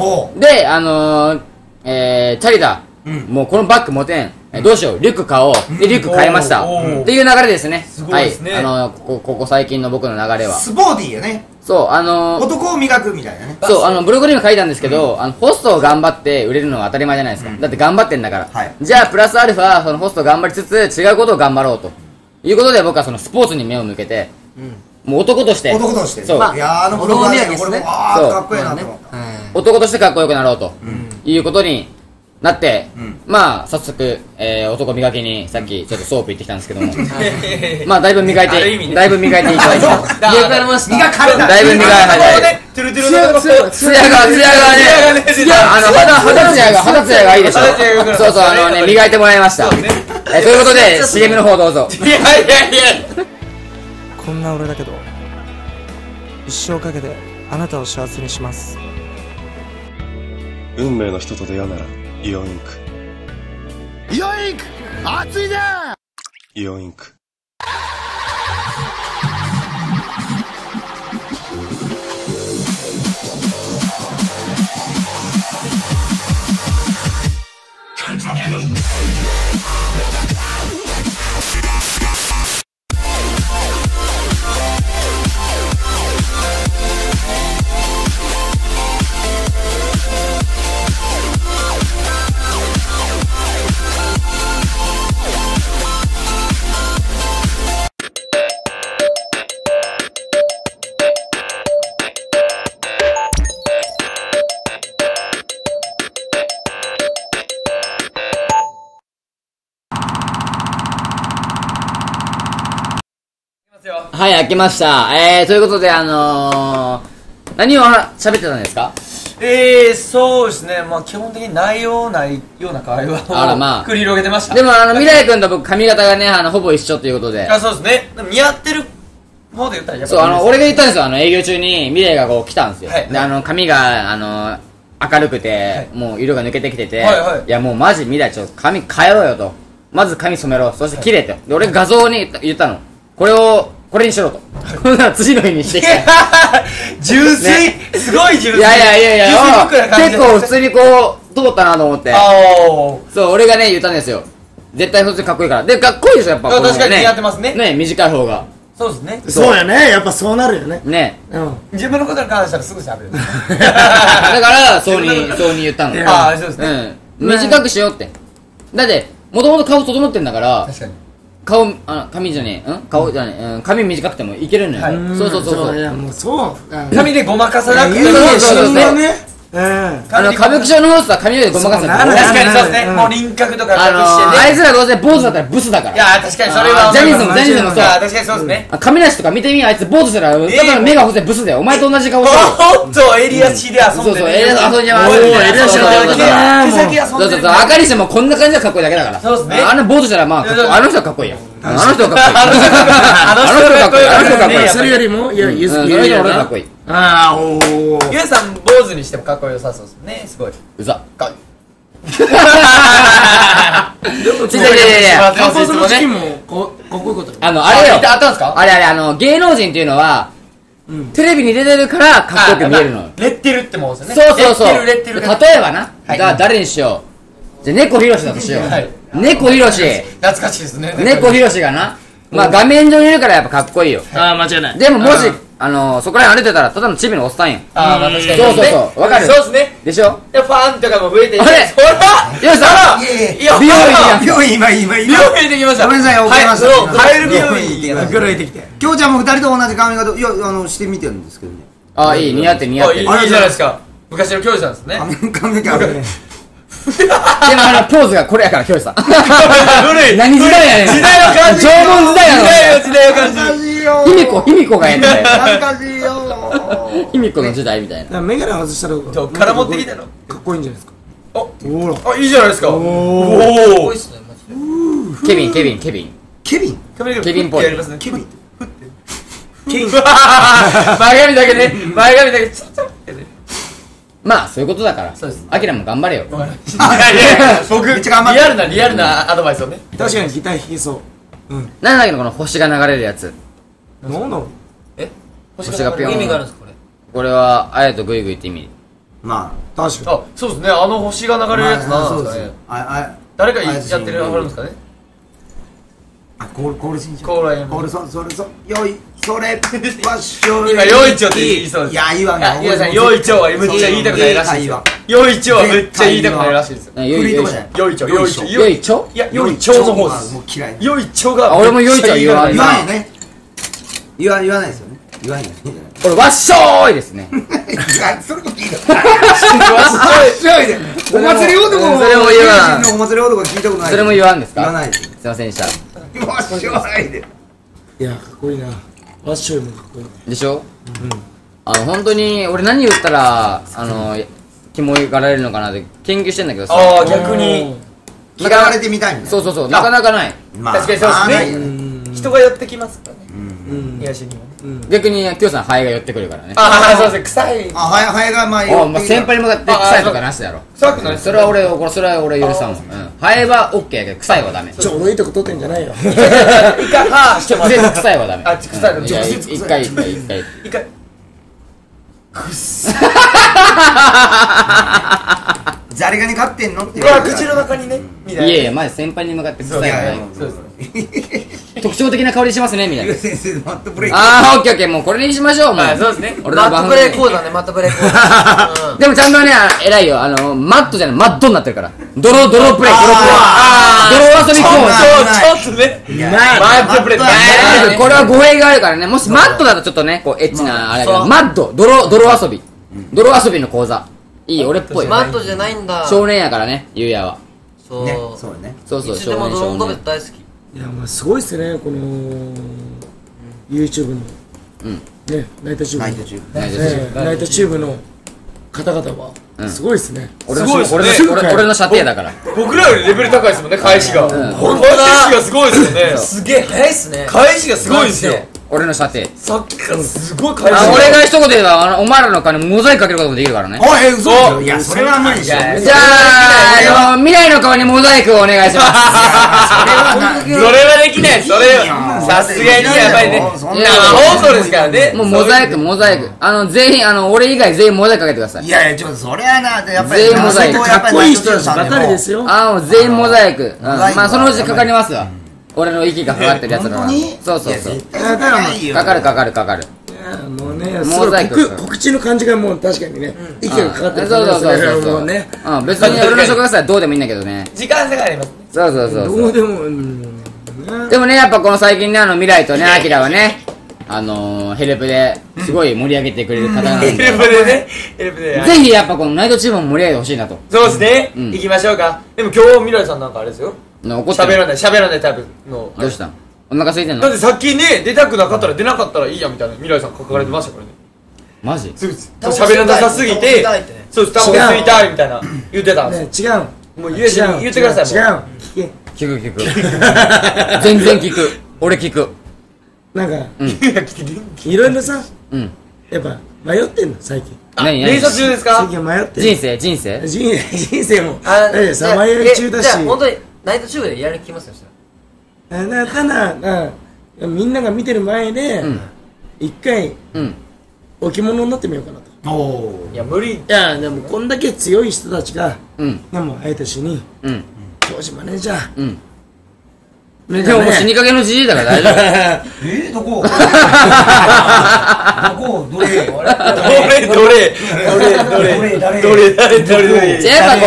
チャリだ、もうこのバッグ持てん、どうしよう、リュック買おう。でリュック買いましたっていう流れですね。はい。ここ最近の僕の流れはスボーディーよね。そう、男を磨くみたいなね。そう、ブログにも書いたんですけど、ホストを頑張って売れるのは当たり前じゃないですか。だって頑張ってんだから。じゃあプラスアルファそのホスト頑張りつつ違うことを頑張ろうということで、僕はそのスポーツに目を向けて、もう男として、そう、いやあのブログはね、これもああかっこいいなと思った。男としてかっこよくなろうということになって、まあ早速、男磨きにさっきちょっとソープ行ってきたんですけども、まあだいぶ磨いていただいて、だいぶ磨いて、肌艶がいいでしょ。そうそう、磨いてもらいました。ということで CM の方どうぞ。こんな俺だけど、一生かけてあなたを幸せにします。運命の人と出会うなら。イオンインク。イオンインク熱いね。イオンインク。はい、開けました。ということで、何を喋ってたんですか？そうですね、まあ、基本的に内容ないような会話を繰り広げてました。でも未来君と僕髪型がねほぼ一緒ということで、そうですね、似合ってる方で言ったらやっぱそう俺が言ったんですよ。営業中に未来がこう来たんですよ。で髪が明るくてもう色が抜けてきてて、いやもうマジ未来ちょっと髪変えろよと、まず髪染めろ、そして切れと。で俺画像に言ったの、これにしろと。次の日にしてきた。純粋、すごい純粋。いやいやいやいや、結構普通にこう通ったなと思って。そう俺がね言ったんですよ。絶対普通かっこいいから。でかっこいいでしょやっぱ。確かに似合ってますね。ね、短い方が。そうですね。そうやね、やっぱそうなるよね。ね。自分のことに関してはすぐ喋る。だからそうに言ったの。そうですね。短くしようって。だってもともと顔整ってんだから。確かに。髪じゃねえ、顔じゃねえ、髪短くてもいけるのよ。そう髪でごまかさなくても歌舞伎町のホースは髪でごまかさなくても、確かにそうですね、もう輪郭とか隠してね、あいつらどうせ坊主だったらブスだから。いや確かにそれはジャニーズもそう、確かにそうですね。亀梨とか見てみ、あいつ坊主したら目が細いブスだよ、お前と同じ顔してる。おっとエリアCで遊んでる。そうそうエリアCで遊んでる。赤にしてもこんな感じがかっこいいだけだから。そうですね、あの坊主したらまああの人はかっこいいよ。あの人かっこいい。それよりもゆずき俺かっこいい。ああおお。ゆうさん坊主にしてもかっこよさそうですね。すごい。うざ。かっこいい。カポスの時もかっこいいこと。あれよ。あれ芸能人っていうのはテレビに出てるからかっこよく見えるの。レッテルってもんですね。そう。例えばな。誰にしよう。じゃ猫ひろしだとしよう。猫ひろし懐かしいですね。猫ひろしがな、まあ画面上にいるからやっぱかっこいいよ。ああ間違いない。でももしそこら辺歩いてたらただのチビのおっさんやん。ああ確かにそうわかる。そうですねでしょ。ファンとかも増えていて、そらよしさん美容院美容院行ってきました。ごめんなさい遅れました。カエル美容院行ってきて、きょうちゃんも二人と同じ髪型してみてるんですけどね。ああいい、似合って似合って、いいじゃないですか。昔のきょうちゃんですね。髪型でもポーズがこれやから、きょうさん。何時代やねん。時代を感じる。縄文時代やろ。時代を感じる。卑弥呼がやんねん。懐かしいよ。卑弥呼の時代みたいな。メガネ外したらから持ってきたの。かっこいいんじゃないですか。あ、いいじゃないですか。おお。ケビンポーズやりますね。ケビン。前髪だけちょっと。まあそういうことだから、アキラも頑張れよ。僕リアルなアドバイスをね。確かにギター弾けそう。なんだけどこの星が流れるやつなんだろう。星がピョン。意味があるんですこれ。これはあやとグイグイって意味。まあ確かにそうですね。あの星が流れるやつなんですかね。誰かやってるの分かるんですかね。あ、それは今よいちょって言いそうです。いやいいわね。皆さんよいちょはめっちゃ言いたくないらしいですよ。よいちょはめっちゃ言いたくないらしいですよ。よいちょ。いやよいちょの方です。もう嫌い。よいちょが。俺もよいちょ言わないね。言わないですよね。言わない。これわっしょーいですね。それこそ聞いた。わっしょーいで。お祭り男も。それも言わん。お祭り男聞いたことない。それも言わんですか。言わないです。すみませんでした。わっしょーいで。いやかっこいいな。わっしょいもかっこいいでしょ。本当に俺何言ったらキモいがられるのかなって研究してんだけどさ。ああ逆に嫌われてみたいね。そうなかなかない。確かにそうですね。人が寄ってきますからね。癒しにもね。逆にきょうさんハエが寄ってくるからね。ああそうですね。臭い。あハエがまあ先輩に向かって臭いとかなしだろ。臭くない。それは俺許さんもん。ハエはオッケーやけど臭いはダメ。ちょ俺いいとこ取ってんじゃないよ。一回はあしてもらって臭いはダメ。あ臭いの。一回。くっす。ザリガニ飼ってんのって。うわ口の中にね。いやいや前先輩に向かって臭いはない。特徴的な香りしますねみたいな。先生マットブレイク。ああオッケーオッケー、もうこれにしましょう。まあそうですね。マットブレイクだね。マットブレイク。でもちゃんとね偉いよ。マットじゃないマッドになってるから。ドローブレイク。ああドロー遊びコーナー。ちょっとね。マットブレイク。これは語弊があるからね。もしマットだとちょっとねこうエッチなあれだけど、マッド泥遊びの講座。いい俺っぽい。マットじゃないんだ。少年やからねゆうやは。そうね。そう少年少年。大好き。いやまあすごいっすねこの YouTube のねナイトチューブの方々はすごいですね。俺の射程だから。僕らよりレベル高いですもんね、返しが。本当だ。返しがすごいですよね。すげえ早いですね。返しがすごいですよ。俺の射程。さっきからすごい返し。俺が一言言えばお前らの金モザイクかけることもできるからね。あ、嘘。いやそれはないじゃん。じゃあ未来の顔にモザイクをお願いします。それはできない。それさすがにやばいね。生放送ですからね。もうモザイクモザイク。全員俺以外全員モザイクかけてください。いやいやちょっとそれはなやっぱり。全員モザイク。かっこいい人ばかりですよ。全員モザイク。まあそのうちかかりますわ。俺の息がかかってるやつだから。そうそうそう。かかるかかるかかる。もうね、告知の感じがもう確かにね、息がかかってるからね。別に俺の食がさどうでもいいんだけどね。時間差があります。そうそうそう。どうでも。でもねやっぱこの最近ね未来とねアキラはねヘルプですごい盛り上げてくれる方なんで。ヘルプでねヘルプで。ぜひやっぱこのナイトチームも盛り上げてほしいなと。そうですね。行きましょうか。でも今日未来さんなんかあれですよ。喋らないタイプの。どうしたの？お腹空いてんの？だってさっきね出たくなかったら出なかったらいいやみたいな未来さん書かれてましたからね。マジ？喋らなさすぎて、そうタバコ吸いたいみたいな言ってたんです。違う。もう言ってください。違う。聞く。全然聞く。俺聞く。なんかいろいろさ、やっぱ迷ってんの最近。連鎖中ですか？最近迷って。人生も。迷い中だし。本当に。ナイトチューブでやる気ますよ。ただみんなが見てる前で一回置物になってみようかなと。いや無理。いやでもこんだけ強い人たちがでもあえて死に当時マネージャーでももう死にかけのじじいだから大丈夫。どれやっぱ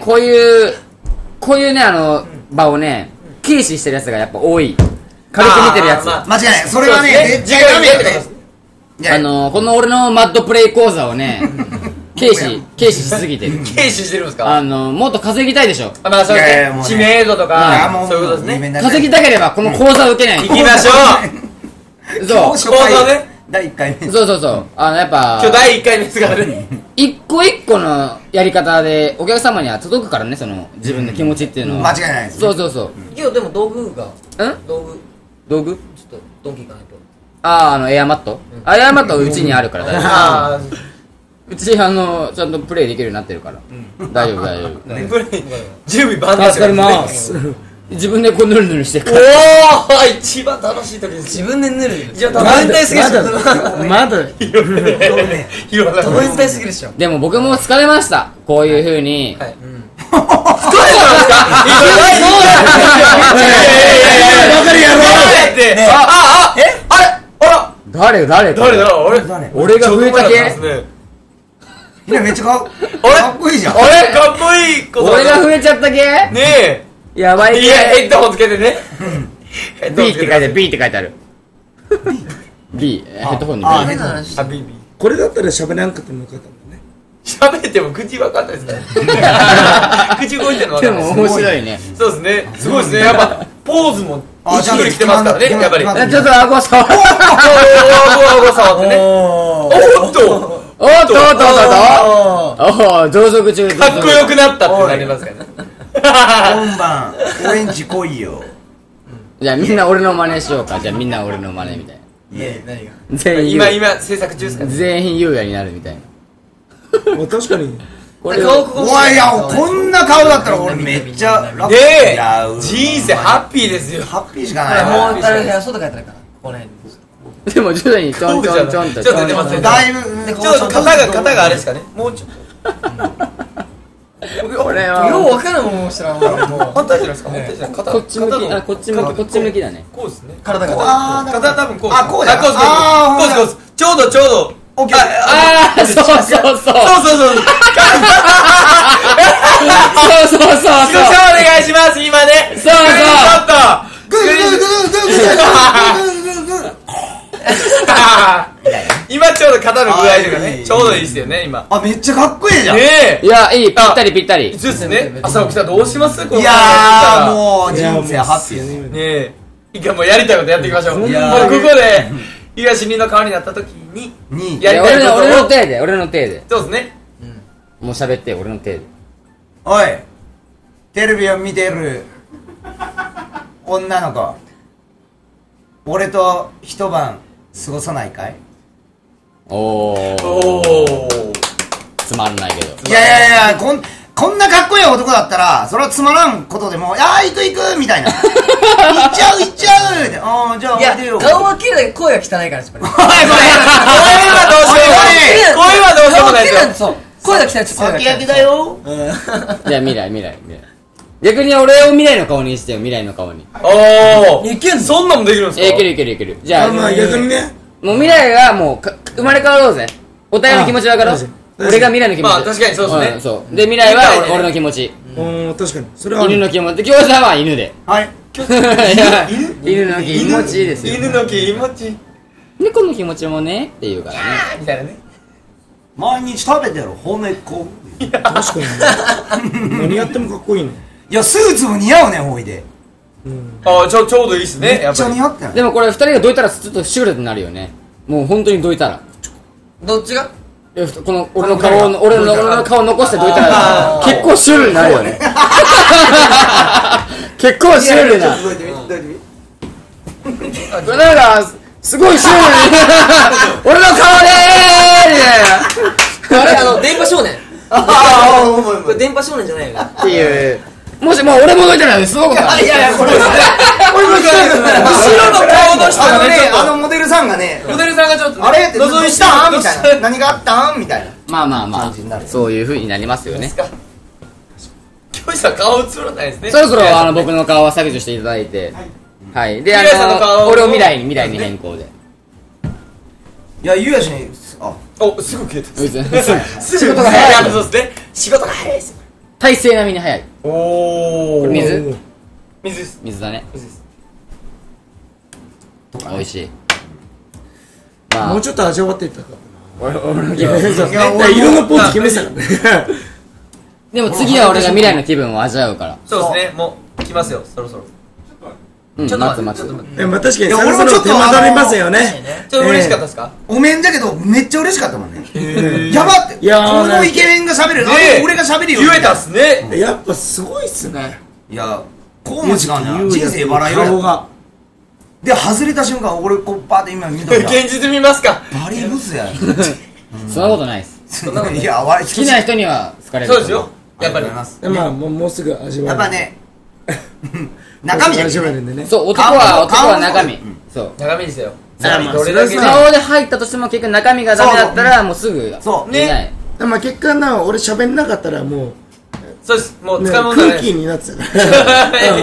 こういうね場をね軽視してるやつがやっぱ多い。軽く見てるやつ間違いない。それはね絶対ダメだよ。この俺のマッドプレイ講座をね軽視しすぎてる。軽視してるんですか？もっと稼ぎたいでしょ。まあそうやって知名度とかそういうことですね。稼ぎたければこの講座を受けない。行きましょう。そう講座ね。第1回目そうやっぱ今日第1回目ですからね。一個一個のやり方でお客様には届くからね、その自分の気持ちっていうのは間違いないです。そう今日でも道具ちょっとドンキ行かないと。エアマットはうちにあるから大丈夫。うちちゃんとプレイできるようになってるから大丈夫。準備万端。助かります。自分でこうぬるぬるしてから。おお一番楽しい時です。自分でぬる。じゃあ楽しいすぎるでしょ。まだ楽しいすぎるでしょ。でも僕も疲れました。こういうふうに疲れたんですか？誰俺が増えたけ。めっちゃかっこいいじゃん。俺かっこいい。俺が増えちゃったけねえやばい。いや、ヘッドホンつけてね。B って書いてある。B、ヘッドホンに B。これだったら喋らんかったのよかったんだね。喋っても口分かんないですね。口動いてるの分かんないです。でも面白いね。そうですね。すごいですね。やっぱポーズもしっくりきてますからね。やっぱり。ちょっと顎触って。顎触ってね。おっと。増殖中。かっこよくなったってなりますからね。今晩オレンジ来いよ。じゃあみんな俺の真似しようか。じゃあみんな俺の真似みたいな。いや何が全員今制作中ですか？全員優雅になるみたいな。確かにこれこんな顔だったら俺めっちゃラッキー。人生ハッピーですよ。ハッピーしかない。もう誰か外からやったらいいかな。この辺でも徐々にちょんちょんちょんとちょっと出ますね。だいぶちょっと肩があれですかね。もうちょっと俺はよう分からんもんしたら反対じゃないですか。反対じゃない。こっち向きだね。こうですね。体多分こう。こうです。ちょうどそうお願いします今ね。そう今ちょうど肩の具合とかねちょうどいいですよね今。めっちゃかっこいいじゃん。いやいいぴったりぴったりですね。朝起きたらどうします？いやもう人生ハッピーね。一回もうやりたいことやっていきましょう。もうここで東にの顔になった時にに2やりたいことを。俺の手で、俺の手で。そうですね。うん。もう喋って、俺の手で。おい、テレビを見てる女の子、俺と一晩過ごさないかい？おー。つまんないけど。いやいやいや、こんなかっこいい男だったら、それはつまらんことでも、あー、行く行くみたいな。行っちゃう行っちゃうって、あー、じゃあ、いや、顔は綺麗だけど、声は汚いから、やっぱり。声はどうしようもない。声はどうしようもない。声が汚いって、先焼きだよ。じゃあ、未来。逆に俺を未来の顔にしてよ、未来の顔に。おー。いけんの？そんなもんできるんですか？いける。じゃあ、まあ逆にね。もう未来はもう、生まれ変わろうぜ。お互いの気持ち分かろう。俺が未来の気持ち。まあ確かにそうですね。そう。で、未来は俺の気持ち。うん、確かに。それは犬の気持ち。今日さんは犬で。はい。犬の気持ちですよ。犬の気持ち。猫の気持ちもね、って言うからね。みたいなね。毎日食べてる、ほめっこ。確かに。何やってもかっこいいの。いや、スーツも似合うね、ほいで。ああ、ちょうどいいっすね。めっちゃ似合ってない。でもこれ、二人がどいたら、ちょっとシュールになるよね。もう本当にどいたら。どっちが？この俺の顔残してどいたら結構シュールになるよね。結構シュールになる。なんかすごいシュールに俺の顔でーみたいな。あれ電波少年。これ電波少年じゃないよ。っていう。もしもう俺もどいたらすごくない。いやいやこれ。後ろの顔の人がね、モデルさんがね、モデルさんがちょっとあれって覗いしたんみたいな、何があったんみたいな、まあまあまあそういう風になりますよね。教師さん顔映らないですね。そろそろ僕の顔は削除していただいて、はい。で俺を未来に変更で。いやゆうやしにおすぐ消えた。仕事が早い。そうですね、仕事が早いです。体勢並みに早い。おお。水だね。美味しい。もうちょっと味わっていったか。色のポーズ決めてたからね。でも次は俺が未来の気分を味わうから。そうですね。もう来ますよ。そろそろ。ちょっと待って。でも確かに俺もちょっと混ざりますよね。ちょっと嬉しかったですか？お面だけどめっちゃ嬉しかったもんね。やばって。このイケメンが喋る。俺が喋るよ。言えたっすね。やっぱすごいっすね。いやこうも違うんだ。人生笑いよ。で、外れた瞬間、俺、こう、バーって今見たら現実見ますか？バリブスや。そんなことないです。いや、好きな人には好かれる。そうですよ。やっぱり。まあ、もうすぐ味わえる。やっぱね、中身味わえるんでね。そう、男は中身。そう。中身ですよ。どれだけ顔で入ったとしても、結局中身がダメだったら、もうすぐ。そう。ね。まあ、結果な、俺喋んなかったら、もう。そうです。もう、つかもんない。空気になってたか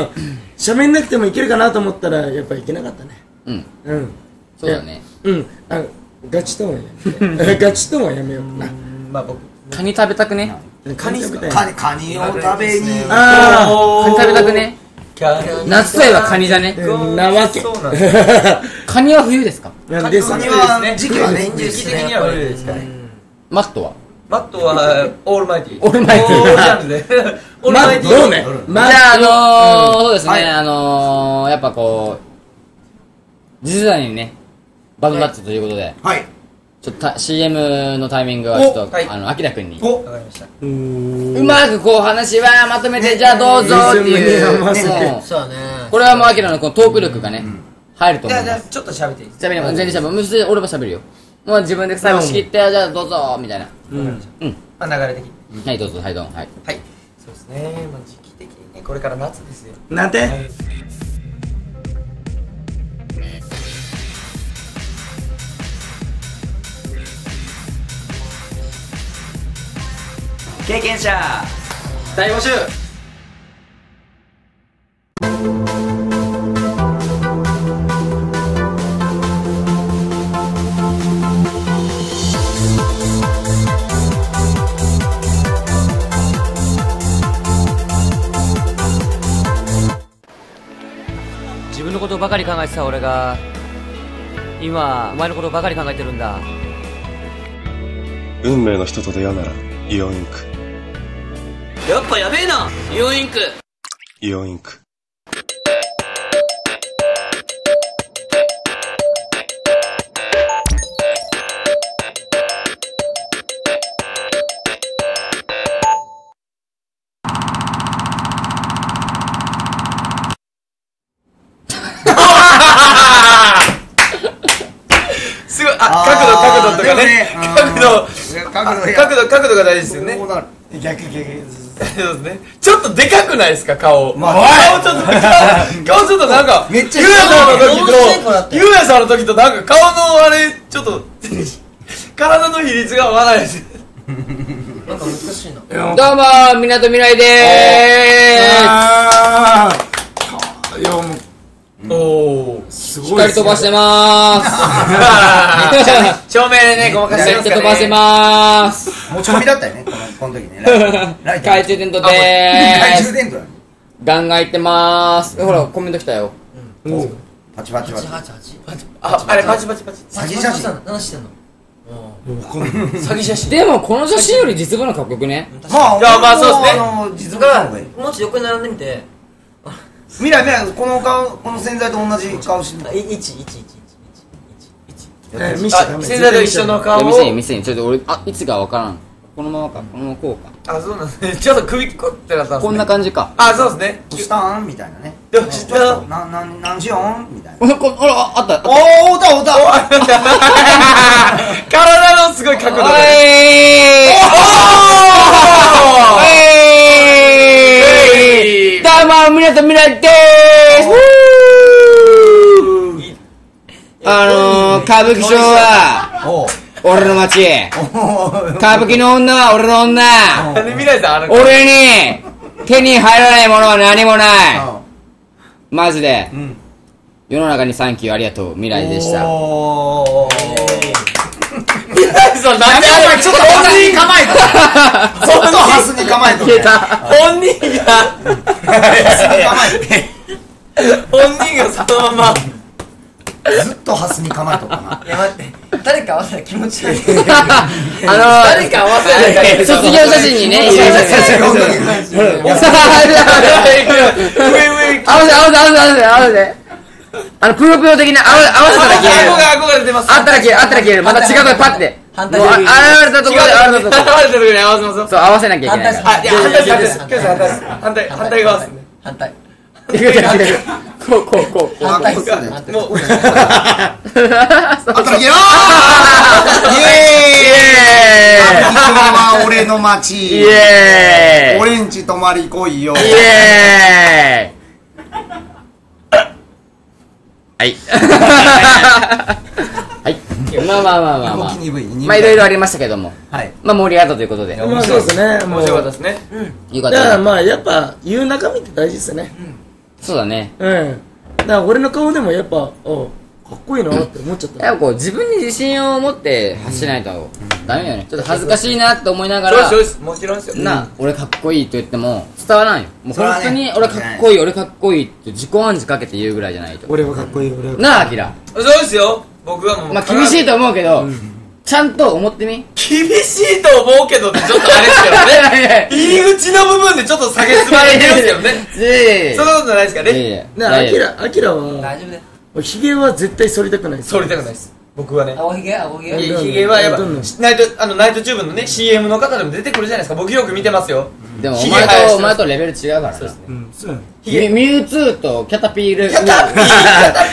ら。喋んなくてもいけるかなと思ったらやっぱいけなかったね。うん。そうだね。ガチともやめよう。まあ僕カニ食べたくね。カニを食べに。カニ食べたくね。夏といえばカニだね。なわけ。カニは冬ですか？時期は年中的には冬ですかね。マットはオールマイティー。オールマイティー。オールマイティー。どうね。じゃあそうですね、やっぱこう次世代にねバトンタッチということで、はい。ちょっと CM のタイミングはちょっとあきらくんに。わかりました。うまくこう話はまとめて、じゃあどうぞっていう。そうね。これはもうあきらのこのトーク力がね入ると思う。じゃあちょっと喋っていい？喋ります。全然喋る。むしろ俺も喋るよ。もう自分で最後仕切って、じゃあどうぞみたいな。まあ流れ的に。はいどうぞ、はいどうぞ、はい。はい。そうですね。まあ時期的にね、これから夏ですよ。なんて？経験者大募集。ことばかり考えてた俺が今お前のことばかり考えてるんだ。運命の人と出会うならイオンインク。やっぱやべえなイオンインク。イオンインク。角度が大事ですよね。ちょっとでかくないですか顔。顔ちょっとなんかゆうやさんの時となんか顔のあれちょっと体の比率が合わないです。なんか難しいな。どうもみなとみらいでーす。おお、すごい。光飛ばしてまーす。照明でね、ごまかしてます。光飛ばしてまーす。もうちょびだったよね、この時ね。懐中電灯でーす。懐中電灯だね。ガンガンいってまーす。ほら、コメント来たよ。パチパチパチ。あ、あれパチパチパチ。詐欺写真。何してんの？詐欺写真。でもこの写真より実物のかっこよくね。まあ、まあそうですね。実物の方がいい。もうちょっと横に並んでみて。未来未来、この顔、この洗剤と同じ顔してる。洗剤と一緒の顔を見せに、ちょっと俺、あ、いつかわからん。このままか、このままこうか。あ、そうなんですね。ちょっと首こってなったんですね。こんな感じか。あ、そうですね。どうしたんみたいなね。どうしたんなんしよんみたいな。ほら、あった。おー、おたおた。体のすごい角度で。おー！どうもみなとみらいでーす。歌舞伎町は俺の街、歌舞伎の女は俺の女、俺に手に入らないものは何もない。マジで世の中にサンキューありがとう未来でした。ちょっと本人構えた。ちょっとハスに構えた。本人がそのままずっとハスに構えとったな。いや待って、誰か合わせたら気持ち悪い。誰か合わせたら卒業写真にね、卒業写真にね、合わせ合わせ黒プロ的な合わせたら消える。憧れてます。あったら消える、あったら消える。また違うとこパッて現れたところで、現れたところに合わせますよ。そう、合わせなきゃいけない。あ、いや反対側ですね。反対こうもうあったら消えろー。イエーイ。神様は俺の街、イエーイ。俺んち泊まり来いよ、イエーイ。はいはい、まあまあいろいろありましたけども、まあ盛り上がったということで、まあそうですね、面白かったですね。だからまあやっぱ言う中身って大事ですよね。そうだね。だから俺の顔でもやっぱかっこいいなって思っちゃった。やっぱこう自分に自信を持って発しないとダメよね。ちょっと恥ずかしいなって思いながら、もちろんですよな。俺かっこいいと言っても伝わらんよ。もう本当に俺かっこいい、俺かっこいいって自己暗示かけて言うぐらいじゃないと。俺はかっこいい、俺はなあ、アキラ。そうですよ。僕はもうまあ厳しいと思うけど、ちゃんと思ってみ。厳しいと思うけどってちょっとあれですけどね。入り口の部分でちょっと下げすまれてますけどね。そんなことないですかね。なあ、アキラは大丈夫だよ。ひげは絶対剃りたくない。剃りたくないです、僕はね。青ひげ、青ひげ。ひげはやっぱナイトチューブのね CM の方でも出てくるじゃないですか。僕よく見てますよ。でもお前とレベル違うからね。ミュウツーとキャタピール。キャタ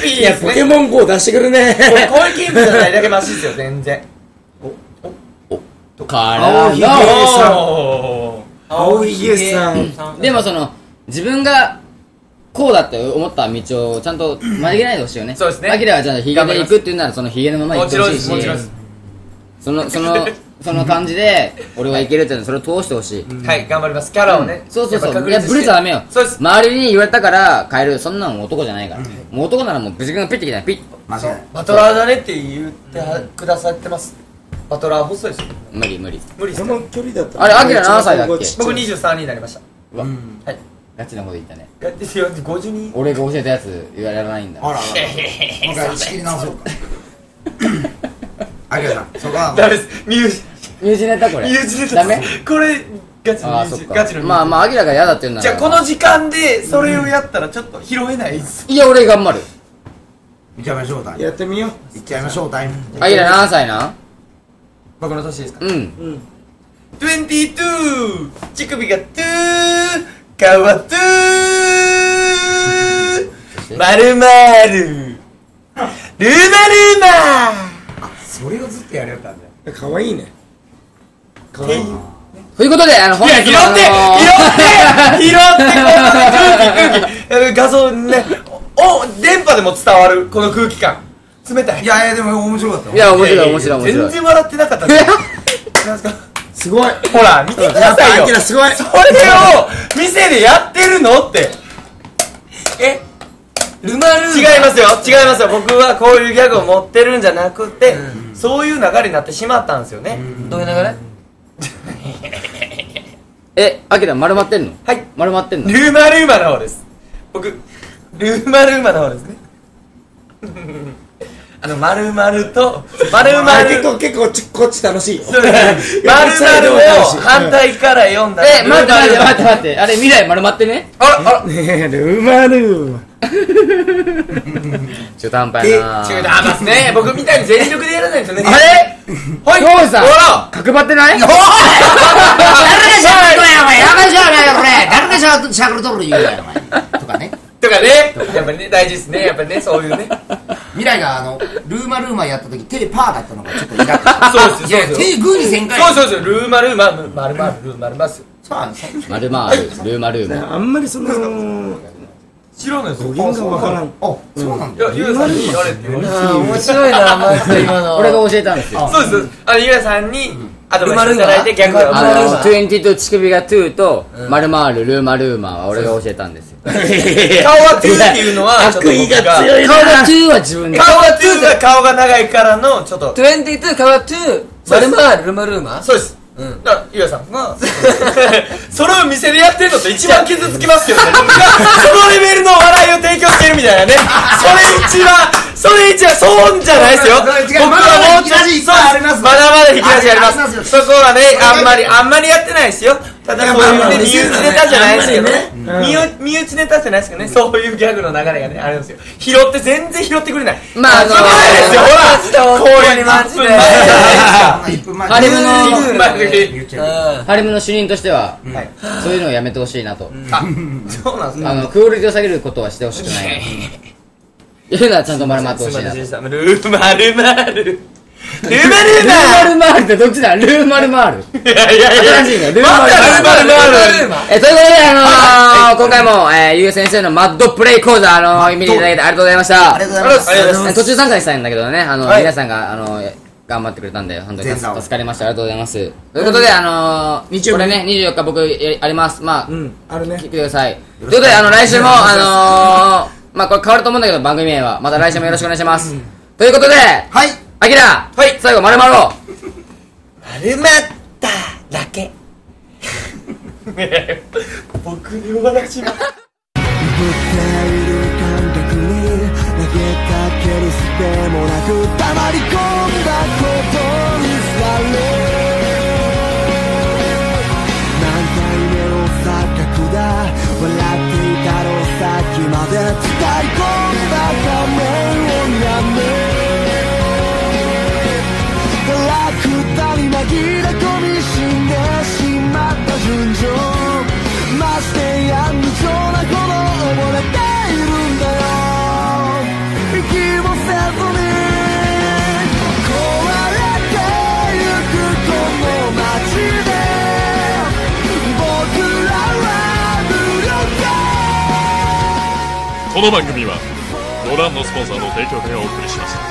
ピールですね。ポケモン GO 出してくるね。これキープじゃないだけマシですよ、全然。おからの青ひげさん。でもその自分がこうだって思った道をちゃんと曲げないでほしいよね。そうですね。アキラはちゃんとヒゲで行くっていうならそのヒゲのまま行ってほしいし、その感じで俺はいけるっていうのをそれを通してほしい。はい、頑張ります。キャラをね。そういやブレちゃダメよ。周りに言われたから変える、そんなの男じゃないから。もう男ならもう自分がピッてきたらピッバトラーだねって言ってくださってます。バトラー細いですよ。無理その距離だった。あれアキラ何歳だっけ？僕23になりました。はい、ガチなこと言ったね。俺が教えたやつ言われないんだ。あら、もう一回打ち切り直そうか。あげるな、そこはダメです。身内ネタこれダメ？これガチの身内。まあまあアギラが嫌だって言うんだ。じゃあこの時間でそれをやったらちょっと拾えないです。いや俺頑張る。いっちゃいましょうタイム。やってみよう。いっちゃいましょうタイム。アギラ何歳な？僕の年ですか？うん22。乳首がトゥーかわとーまるまるるまるま。それをずっとやりよったんだよ。かわいいね。かわいい。ということで、本日の拾って画像ね、お電波でも伝わるこの空気感、冷たい。いやいやでも面白かった。いや面白い面白い。全然笑ってなかった。すごい。ほら見てくださいよ。それを店でやってるのって。え？ルマルー違いますよ違いますよ、僕はこういうギャグを持ってるんじゃなくて、そういう流れになってしまったんですよね。どういう流れ？え、アキラ丸まってんの？はい、丸まってんの。ルマルーマの方です。僕ルマルーマの方ですね。丸々と丸々結構こっち楽しいよ。丸々を反対から読んだ。え、待って待って待って待って、あれ未来丸まってね。あらあら、ルマルー中途半端やな。中途半端ですね。僕みたいに全力でやらないとね。あれほい、どうした？角張ってない？おい、誰でしゃべるやお前。やばいじゃないよこれ。誰でしゃべるしゃべるとる言うやろお前。とかね。とかね。やっぱりね、大事ですね。やっぱりね、そういうね。未来がルーマルーマやった時手パーだったのがちょっと痛かった。そうですよ。手グーに旋回。そうそうそう。ルーマルーマ丸まるルーマルマス。丸まるルーマルーマ。あんまりその。知らないです。語源がわからん。あ、そうなんだ。ゆうさんに言われて。面白いな、マジで今の。俺が教えたんですよ。そうです。ゆうさんにアドバイスいただいて、逆に。22乳首が2と、丸まるルーマルーマは俺が教えたんですよ。顔は2っていうのは、悪意が強い。顔は2は自分で。顔は2が顔が長いからの、ちょっと。22顔は2、丸まるルーマルーマ？そうです。だからゆうやさんがそれを店でやってるのって一番傷つきますけどね。僕がそのレベルの笑いを提供してるみたいなね。それ一はそうじゃないですよ。僕はもうちょっとまだまだ引き出しあります。そこはね、あんまりやってないですよ。ただそういう身内ネタじゃないですけどね。身内ネタじゃないですけどね。そういうギャグの流れがね、あれですよ。拾って全然拾ってくれない。まあそうですよ。ほらこういうマジでハレムの主任としてはそういうのをやめてほしいなと。あ、そうなんですか。クオリティを下げることはしてほしくない。言うのはちゃんと丸まってほしいな。ルーマルマルルーマルーマルルーマルマールってどっちだ？ルーマルマール。いやいやいや、新しいね。ルーマルマール。ということで、今回もゆう先生のマッドプレイ講座見ていただいてありがとうございました。ありがとうございます。途中参加にしたいんだけどね、皆さんが頑張ってくれたんで本当に助かりました。ありがとうございます。ということで、これね、24日僕あります。まあ聞いてください。ということで、来週もまあこれ変わると思うんだけど番組名はまた来週もよろしくお願いします。ということで、はい。あきら、最後、丸まろう。丸まっただけ。僕にお話します。舞台の観客に投げかけるすべもなく黙り込んだことにされ。何回目の錯覚だ。笑っていたのさっきまで伝え込んだ画面をやめ。紛れ込み死んでしまった純情ましてや無情なほど溺れているんだよ。息もせずに壊れてゆくこの街で僕らは無力。この番組はご覧のスポンサーの提供でお送りしました。